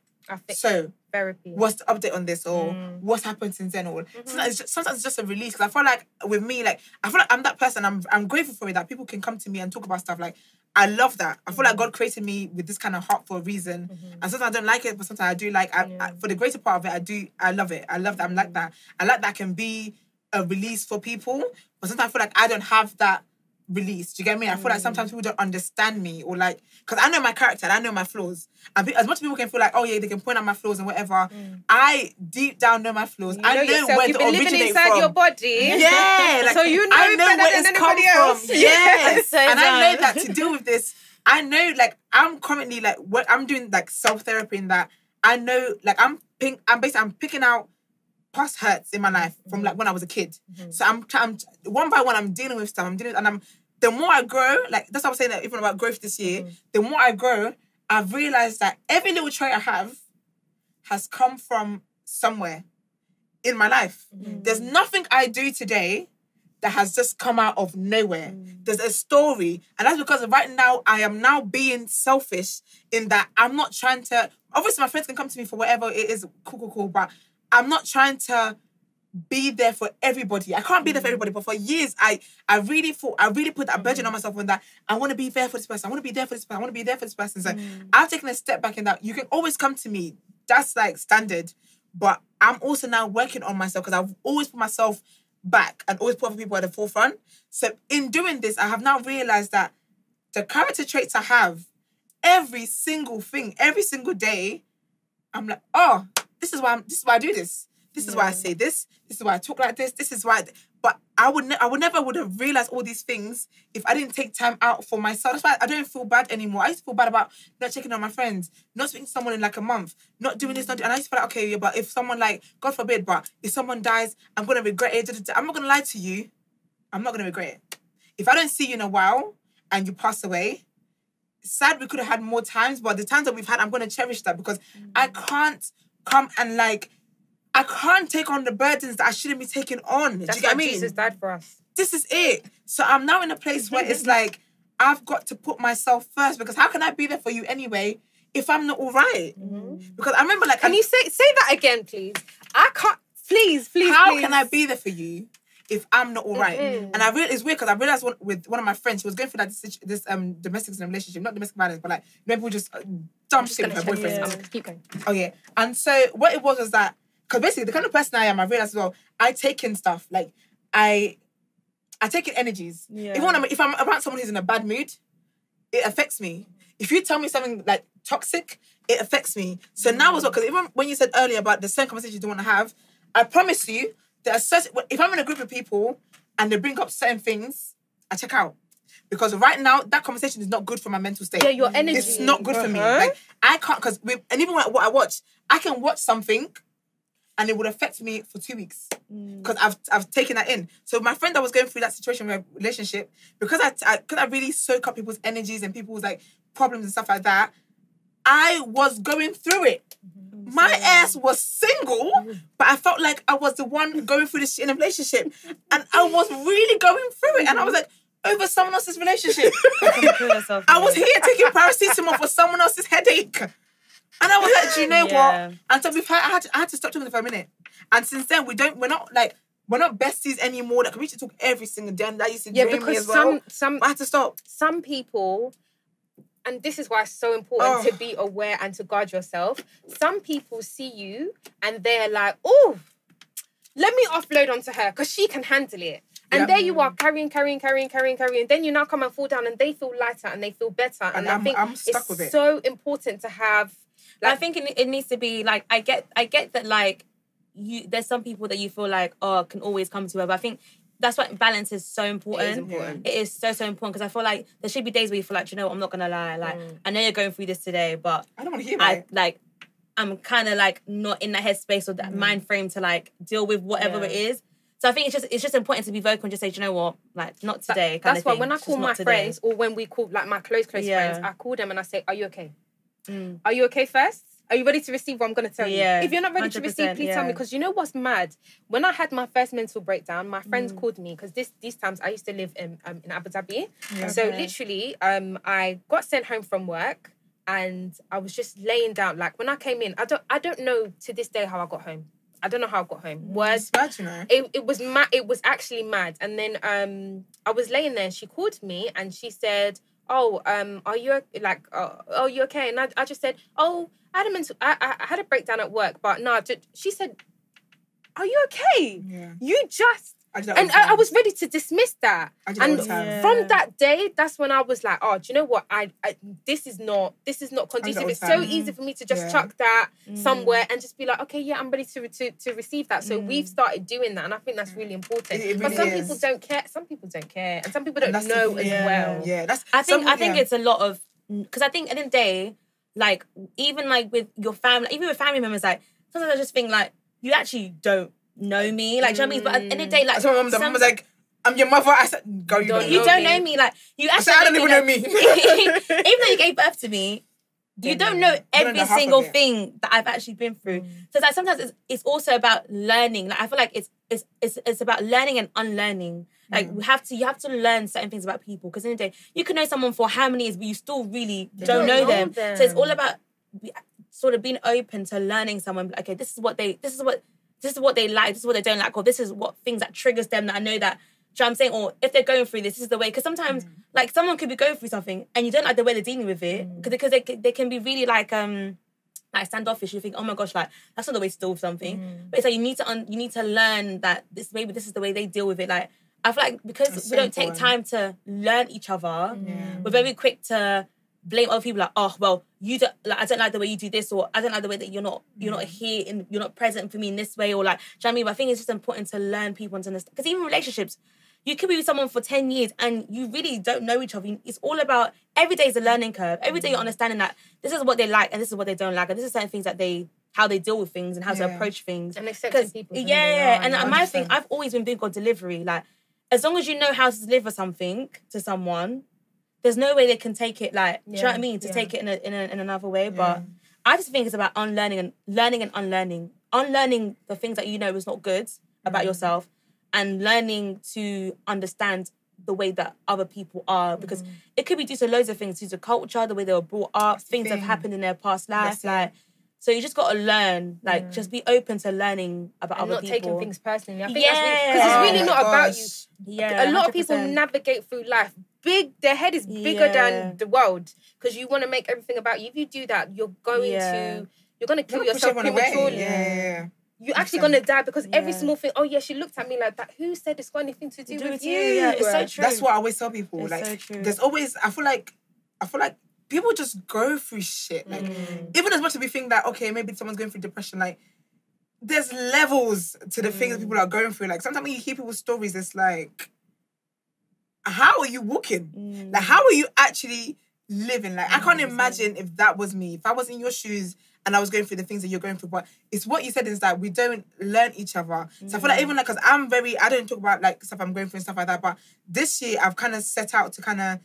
so therapy. What's the update on this, or mm. what's happened since then, or mm-hmm. sometimes, it's just, sometimes it's just a release. Because I feel like with me, like I feel like I'm that person. I'm I'm grateful for it that people can come to me and talk about stuff. Like I love that. I feel mm-hmm. like God created me with this kind of heart for a reason. Mm-hmm. And sometimes I don't like it, but sometimes I do like. I, yeah. I, for the greater part of it, I do. I love it. I love that. I'm mm-hmm. like that. I like that I can be a release for people. But sometimes I feel like I don't have that release. Do you get me? I feel mm. like sometimes people don't understand me, or like, because I know my character and I know my flaws. And as much as people can feel like, oh yeah, they can point out my flaws and whatever, mm. I deep down know my flaws. You know I know yourself. Where You've been living inside from. Your body. Yeah. Like, so you know, I know where it's come else. From. Yes. So and I know that to deal with this, I know like I'm currently like what I'm doing like self-therapy in that I know like I'm pink, I'm basically I'm picking out past hurts in my life from like when I was a kid. Mm-hmm. So I'm, I'm one by one I'm dealing with stuff. I'm dealing with, and I'm the more I grow, like that's what I was saying that even about growth this year. Mm-hmm. The more I grow, I've realized that every little trait I have has come from somewhere in my life. Mm-hmm. There's nothing I do today that has just come out of nowhere. Mm. There's a story. And that's because right now, I am now being selfish in that I'm not trying to... Obviously, my friends can come to me for whatever it is, cool, cool, cool, but I'm not trying to be there for everybody. I can't be there for everybody, but for years, I I really thought, I really put that burden mm-hmm. on myself on that. I want to be there for this person. I want to be there for this person. I want to be there for this person. So mm. I've taken a step back in that. You can always come to me. That's like standard. But I'm also now working on myself because I've always put myself back and always put other people at the forefront. So in doing this, I have now realised that the character traits I have, every single thing, every single day, I'm like, oh, This is why I'm, this is why I do this. This is yeah. why I say this. This is why I talk like this. This is why. I th but I would, ne I would never would have realized all these things if I didn't take time out for myself. That's why I don't feel bad anymore. I used to feel bad about not checking on my friends, not speaking to someone in like a month, not doing this, not doing. And I used to feel like, okay, yeah, but if someone like, God forbid, but if someone dies, I'm gonna regret it. I'm not gonna lie to you. I'm not gonna regret it. If I don't see you in a while and you pass away, sad we could have had more times, but the times that we've had, I'm gonna cherish that because mm-hmm. I can't. Come and like, I can't take on the burdens that I shouldn't be taking on. That's Do you get what I mean? Jesus died for us. This is it. So I'm now in a place where it's like, I've got to put myself first because how can I be there for you anyway if I'm not all right? Mm-hmm. Because I remember like... Can I, you say say that again, please? I can't... Please, please, How please. can I be there for you if I'm not all right? Mm-hmm. And I really, it's weird because I realised one, with one of my friends, she was going through like, this, this um, domestic relationship, not domestic violence, but like, you know, people just... Uh, I'm just gonna her boyfriend. Yeah. I'm, keep going. Oh yeah. And so what it was was that because basically the kind of person I am, I realized as well, I take in stuff. Like I I take in energies. Yeah. If I'm if I'm around someone who's in a bad mood, it affects me. If you tell me something like toxic, it affects me. So mm. now as well, because even when you said earlier about the same conversation you don't want to have, I promise you there's such, if I'm in a group of people and they bring up certain things, I check out. Because right now, that conversation is not good for my mental state. Yeah, your energy. It's not good uh-huh. for me. Like, I can't, because, and even what I watch, I can watch something and it would affect me for two weeks. Because mm. I've I've taken that in. So my friend that was going through that situation with my relationship, because I, I, cause I really soak up people's energies and people's like problems and stuff like that, I was going through it. Mm-hmm. My ass was single, mm. but I felt like I was the one going through this shit in a relationship. And I was really going through it. And I was like, over someone else's relationship. yourself, I was here taking paracetamol for someone else's headache. And I was like, do you know yeah. what? And so we've had, I, had to, I had to stop talking for a minute. And since then, we don't, we're not like, we're not besties anymore. Like, we used to talk every single day. And that used to yeah, because me as some, well. Some, I had to stop. Some people, and this is why it's so important oh. to be aware and to guard yourself. Some people see you and they're like, oh, let me offload onto her because she can handle it. And yep. there you are, carrying, carrying, carrying, carrying, carrying. Then you now come and fall down and they feel lighter and they feel better. And, and I I'm, think I'm stuck it's with it. so important to have... Like, I think it, it needs to be, like, I get I get that, like, you there's some people that you feel like, oh, can always come to her. But I think that's why balance is so important. It is important. It is so, so important. Because I feel like there should be days where you feel like, you know what, I'm not going to lie. Like, mm. I know you're going through this today, but... I don't want to hear I, it. Like, I'm kind of, like, not in that headspace or that mm. mind frame to, like, deal with whatever yeah. it is. So I think it's just it's just important to be vocal and just say, do you know what? Like, not today. That, kind that's of why thing. When I call my today. friends or when we call, like, my close, close yeah. friends, I call them and I say, are you okay? Mm. Are you okay first? Are you ready to receive what I'm going to tell yeah. you? If you're not ready to receive, please yeah. tell me. Because you know what's mad? When I had my first mental breakdown, my friends mm. called me. Because this these times I used to live in, um, in Abu Dhabi. Yeah. So okay. literally, um, I got sent home from work and I was just laying down. Like, when I came in, I don't, I don't know to this day how I got home. I don't know how I got home. Was bad, you know? It, it was mad. It was actually mad. And then um, I was laying there. And she called me and she said, "Oh, um, are you like? Uh, oh, you okay?" And I, I just said, "Oh, I had a mental. I, I had a breakdown at work, but no." Nah, she said, "Are you okay? Yeah. You just." I and I, I was ready to dismiss that. I and yeah. from that day, that's when I was like, oh, do you know what? I, I This is not this is not conducive. It's so easy for me to just yeah. chuck that mm. somewhere and just be like, okay, yeah, I'm ready to to, to receive that. So mm. we've started doing that. And I think that's really important. It, it really but some is. people don't care. Some people don't care. And some people don't know the, yeah, as well. Yeah, that's, I think, some, I think yeah. it's a lot of... Because I think at the end of the day, like, even like with your family, even with family members, like, sometimes I just think like, you actually don't know me, like, do you know what I mean? But at the end of the day, like, so my mum some... was like, I'm your mother. I said, girl, you, don't, you know don't know me. Like, you actually, I, said, I don't even know, know me. Even though you gave birth to me, you yeah, don't know you every don't know single thing that I've actually been through. Mm. So it's like sometimes it's, it's also about learning. Like, I feel like it's it's it's, it's about learning and unlearning. Like, mm. we have to you have to learn certain things about people because at the end of the day, you can know someone for how many years, but you still really you don't, don't know, know them. them. So it's all about sort of being open to learning someone. Okay, this is what they. This is what. This is what they like, this is what they don't like, or this is what things that triggers them that I know that, do you know what I'm saying? Or if they're going through this, this is the way. Because sometimes, mm. like, someone could be going through something and you don't like the way they're dealing with it mm. because they, they can be really, like, um, like standoffish. You think, oh, my gosh, like, that's not the way to deal with something. Mm. But it's like, you need to un- you need to learn that this maybe this is the way they deal with it. Like, I feel like because that's we so don't important. Take time to learn each other, mm. we're very quick to... blame other people like, oh, well, you don't like, I don't like the way you do this, or I don't like the way that you're not you're not here and you're not present for me in this way, or like, do you know what I mean? But I think it's just important to learn people and to understand. Because even relationships, you could be with someone for ten years and you really don't know each other. It's all about, every day is a learning curve. Every day you're understanding that this is what they like and this is what they don't like, and this is certain things that they, how they deal with things and how yeah. to approach things. And accepting people. Yeah, and, and my thing, I've always been big on delivery. Like, as long as you know how to deliver something to someone, there's no way they can take it like, yeah, do you know what I mean? To yeah. take it in a, in, a, in another way. But yeah. I just think it's about unlearning and learning and unlearning. Unlearning the things that you know is not good about mm-hmm. yourself, and learning to understand the way that other people are. Because mm-hmm. it could be due to loads of things, due to culture, the way they were brought up, That's things that have happened in their past life. That's like. It. So you just got to learn, like, mm. just be open to learning about and other people. And not taking things personally. I think yeah. that's because really, it's really oh not gosh. about you. Yeah, a lot one hundred percent. Of people navigate through life big. Their head is bigger yeah. than the world because you want to make everything about you. If you do that, you're going yeah. to you're going to kill yourself prematurely. Yeah. You're actually going to die because yeah. every small thing, oh, yeah, she looked at me like that. Who said it's got anything to do, do with you? Yeah, it's so true. That's what I always tell people. It's like, so true. There's always, I feel like, I feel like, people just go through shit. Like, mm. even as much as we think that, okay, maybe someone's going through depression, like, there's levels to the mm. things people are going through. Like, sometimes when you hear people's stories, it's like, how are you walking? Mm. Like, how are you actually living? Like, I can't mm-hmm. imagine if that was me. If I was in your shoes and I was going through the things that you're going through. But it's what you said is that we don't learn each other. So mm. I feel like even like, because I'm very, I don't talk about like stuff I'm going through and stuff like that. But this year I've kind of set out to kind of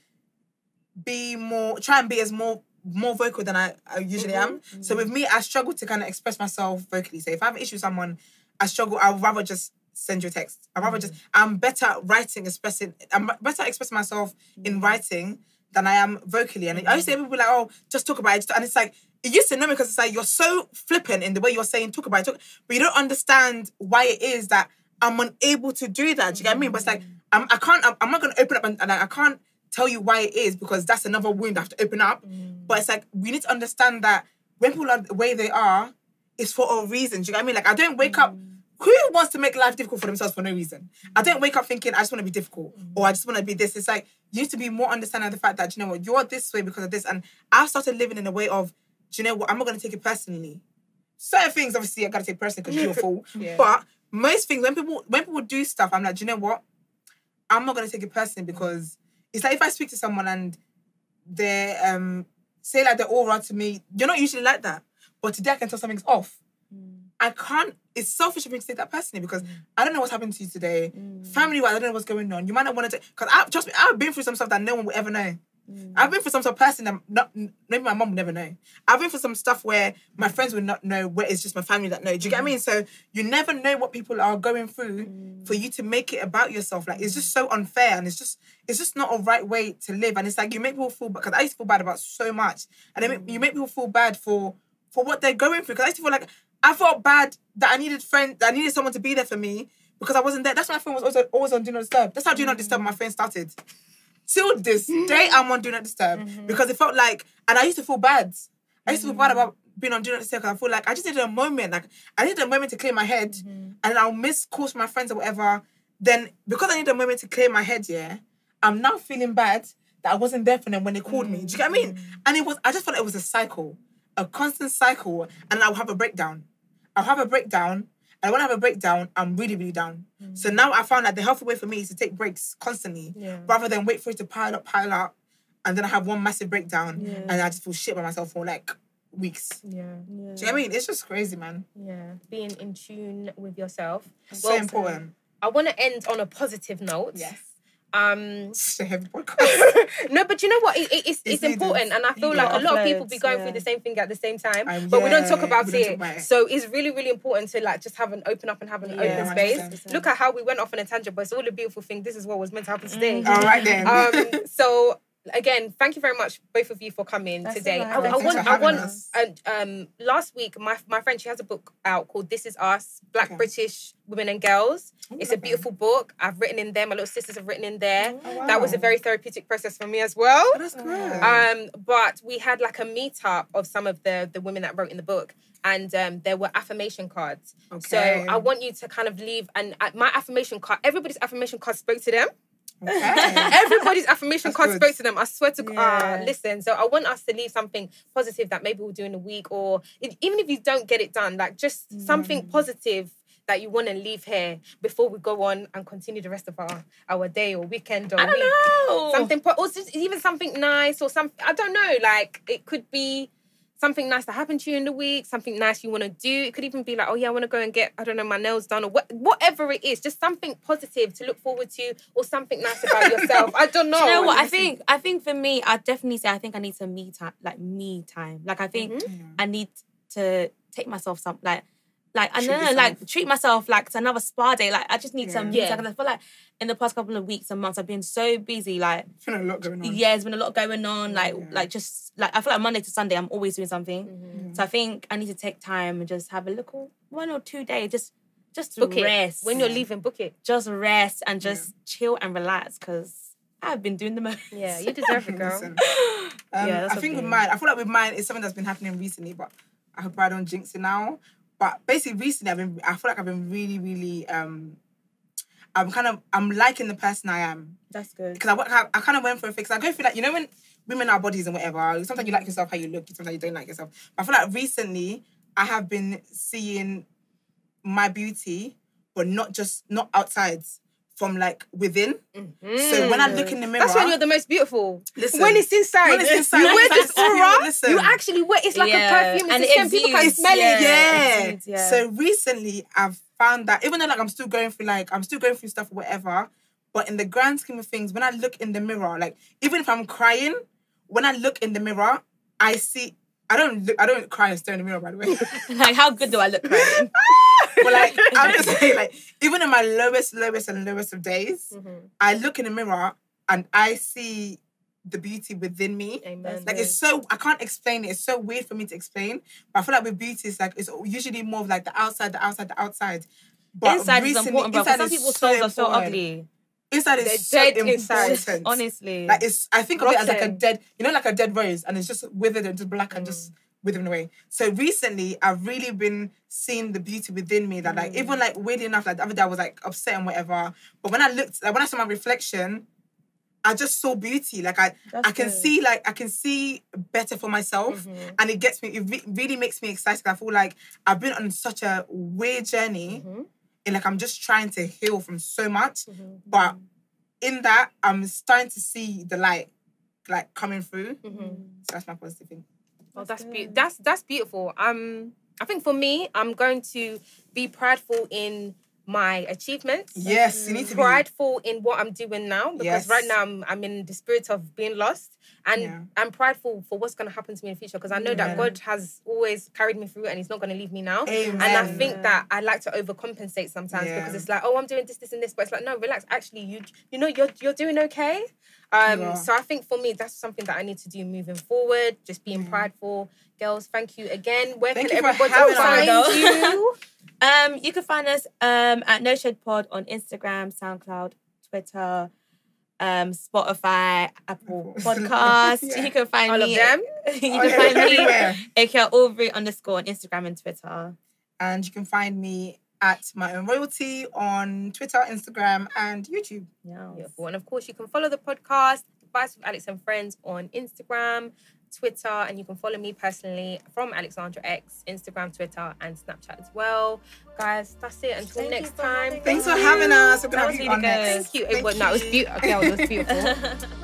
be more, try and be as more, more vocal than I, I usually mm-hmm. am. Mm-hmm. So with me, I struggle to kind of express myself vocally. So if I have an issue with someone, I struggle, I'd rather just send you a text. I'd rather mm-hmm. just, I'm better at writing, expressing, I'm better at expressing myself mm-hmm. in writing than I am vocally. And mm-hmm. I used to hear people like, oh, just talk about it. And it's like, it used to know me because it's like, you're so flippant in the way you're saying, talk about it, talk, but you don't understand why it is that I'm unable to do that. Do you mm-hmm. get what I mean? But it's like, I'm, I can't, I'm, I'm not going to open up and, and I, I can't tell you why it is because that's another wound I have to open up. Mm-hmm. But it's like, we need to understand that when people are the way they are, it's for a reason. Do you get what I mean? Like, I don't wake mm-hmm. up, who wants to make life difficult for themselves for no reason? I don't wake up thinking, I just want to be difficult mm-hmm. or I just want to be this. It's like, you need to be more understanding of the fact that, you know what, you're this way because of this. And I've started living in a way of, do you know what, I'm not going to take it personally. Certain things, obviously, I got to take personally because you're a fool. Yeah. But most things, when people when people do stuff, I'm like, do you know what? I'm not going to take it personally because it's like if I speak to someone and they um, say like they're all right to me, you're not usually like that. But today I can tell something's off. Mm. I can't, it's selfish of me to take that personally because mm. I don't know what's happened to you today. Mm. Family-wise, I don't know what's going on. You might not want to, because I, trust me, I've been through some stuff that no one will ever know. Mm. I've been through some sort of person that not, maybe my mum would never know. I've been through some stuff where my friends would not know, where it's just my family that know. Do you mm. get what I mean? So you never know what people are going through mm. for you to make it about yourself. Like, it's just so unfair and it's just it's just not a right way to live. And it's like, you make people feel bad, because I used to feel bad about so much. And mm. make, you make people feel bad for for what they're going through. Because I used to feel like, I felt bad that I needed friends, that I needed someone to be there for me because I wasn't there. That's why my phone was also always on Do Not Disturb. That's how Do Not Disturb my phone started. Till this day, I'm on Do Not Disturb mm-hmm. because it felt like, and I used to feel bad. I used to feel bad about being on Do Not Disturb because I feel like I just needed a moment. Like, I needed a moment to clear my head mm-hmm. and I'll miss calls from my friends or whatever. Then, because I need a moment to clear my head, yeah, I'm now feeling bad that I wasn't there for them when they called mm-hmm. me. Do you get what I mean? And it was, I just felt like it was a cycle, a constant cycle, and I'll have a breakdown. I'll have a breakdown. And when I have a breakdown, I'm really, really down. Mm. So now I found that the healthy way for me is to take breaks constantly yeah. rather than wait for it to pile up, pile up. And then I have one massive breakdown yeah. and I just feel shit by myself for like weeks. Yeah. yeah. Do you know what I mean? It's just crazy, man. Yeah. Being in tune with yourself. It's well, so important. I want to end on a positive note. Yes. Um, it's a heavy podcast. No, but you know what? It, it, it's, it's it's important, and I feel like a lot of people be going yeah. through the same thing at the same time, um, but yeah, we don't talk about, don't it. Talk about it. So it's really, really important to like just have an open up and have an yeah, open space. one hundred percent. Look at how we went off on a tangent, but it's all a beautiful thing. This is what was meant to happen today. Mm-hmm. All right then. Um, so. Again, thank you very much, both of you, for coming That's today. Right. I, I want, I want. And, um, last week, my my friend, she has a book out called "This Is Us: Black okay. British Women and Girls." Oh, it's a beautiful that. book. I've written in there. My little sisters have written in there. Oh, wow. That was a very therapeutic process for me as well. Oh, that's good. Um, but we had like a meetup of some of the the women that wrote in the book. And um, there were affirmation cards. Okay. So I want you to kind of leave. And uh, my affirmation card, everybody's affirmation card spoke to them. Okay. Everybody's affirmation card spoke to them. I swear to God. Yeah. Uh, listen, so I want us to leave something positive that maybe we'll do in a week, or if, even if you don't get it done, like just mm. something positive that you want to leave here before we go on and continue the rest of our, our day or weekend or I don't week. know. Something, po- or just even something nice or something. I don't know. Like it could be something nice that happened to you in the week, something nice you want to do. It could even be like, oh yeah, I want to go and get, I don't know, my nails done or wh- whatever it is. Just something positive to look forward to or something nice about yourself. I don't know. Do you know what? I think, I think for me, I'd definitely say I think I need some me time, like me time. Like I think mm-hmm. I need to take myself some, like, like I know, like treat myself like to another spa day. Like I just need yeah. some music. Yeah. I feel like in the past couple of weeks and months, I've been so busy. Like it's been a lot going on. Yeah, there's been a lot going on. Like yeah. like just like I feel like Monday to Sunday, I'm always doing something. Mm-hmm. So I think I need to take time and just have a little one or two days. Just just book rest it. When you're leaving. Book it. Just rest and just yeah. chill and relax because I've been doing the most. Yeah, you deserve it, girl. um, yeah, I think with mine, I feel like with mine it's something that's been happening recently, but I hope I don't jinx it now. But basically, recently, I've been, I feel like I've been really, really, um, I'm kind of, I'm liking the person I am. That's good. Because I, I kind of went for a fix. I go through like, you know, when women are bodies and whatever, sometimes you like yourself how you look, sometimes you don't like yourself. But I feel like recently, I have been seeing my beauty, but not just, not outside, from like within. Mm-hmm. So when I look in the mirror... That's when you're the most beautiful. Listen. When it's inside. When it's inside. You wear this aura. You actually wear... It's like yeah. a perfume. And it's the same. People can smell it. Yeah. yeah. Exudes, yeah. So recently, I've found that, even though like I'm still going through like... I'm still going through stuff or whatever, but in the grand scheme of things, when I look in the mirror, like, even if I'm crying, when I look in the mirror, I see... I don't look, I don't cry and stare in the mirror, by the way. Like, how good do I look crying? But like, I'm just saying, like, even in my lowest, lowest and lowest of days, mm-hmm. I look in the mirror and I see the beauty within me. Amen. Like, it's so, I can't explain it. It's so weird for me to explain. But I feel like with beauty, it's like, it's usually more of like the outside, the outside, the outside. But inside recently, is important, bro. Some people's souls so are so ugly. Inside is so important. Inside. Honestly. Like, it's, I think of it as like a dead, you know, like a dead rose, and it's just withered and just black mm. and just withered away. So recently, I've really been seeing the beauty within me that, like, mm. even like, weirdly enough, like the other day I was like upset and whatever. But when I looked, like, when I saw my reflection, I just saw beauty. Like, I, I can good. see, like, I can see better for myself. Mm-hmm. And it gets me, it re really makes me excited. I feel like I've been on such a weird journey. Mm-hmm. And like, I'm just trying to heal from so much. Mm-hmm. But in that, I'm starting to see the light, like, coming through. Mm-hmm. So that's my positive thing. Oh, that's beautiful. That's that's beautiful. Um, I think for me, I'm going to be prideful in my achievements. Yes, you need to be prideful in what I'm doing now, because yes. right now I'm I'm in the spirit of being lost, and yeah. I'm prideful for what's going to happen to me in the future, because I know yeah. that God has always carried me through and He's not going to leave me now. Amen. And I think yeah. that I like to overcompensate sometimes yeah. because it's like, oh, I'm doing this, this, and this, but it's like, no, relax. Actually, you you know you're you're doing okay. Um, yeah. So I think for me, that's something that I need to do moving forward. Just being mm. prideful, girls. Thank you again. Where thank can everybody find us, you? Um, you can find us um at No Shade Pod on Instagram, SoundCloud, Twitter, um, Spotify, Apple Podcasts. Yeah. You can find all me. All of them. You can oh, find everywhere. me Akua Aubrey underscore on Instagram and Twitter, and you can find me at My Own Royalty on Twitter, Instagram, and YouTube. Yeah, beautiful. And of course, you can follow the podcast Advice with Alex and Friends on Instagram, Twitter, and you can follow me personally from Alexandra X, Instagram, Twitter, and Snapchat as well. Guys, that's it. Until thank next time. Thanks for having us. We're gonna have you on next. Thank you. Thank it was, you. No, it was beautiful. Okay, it was beautiful.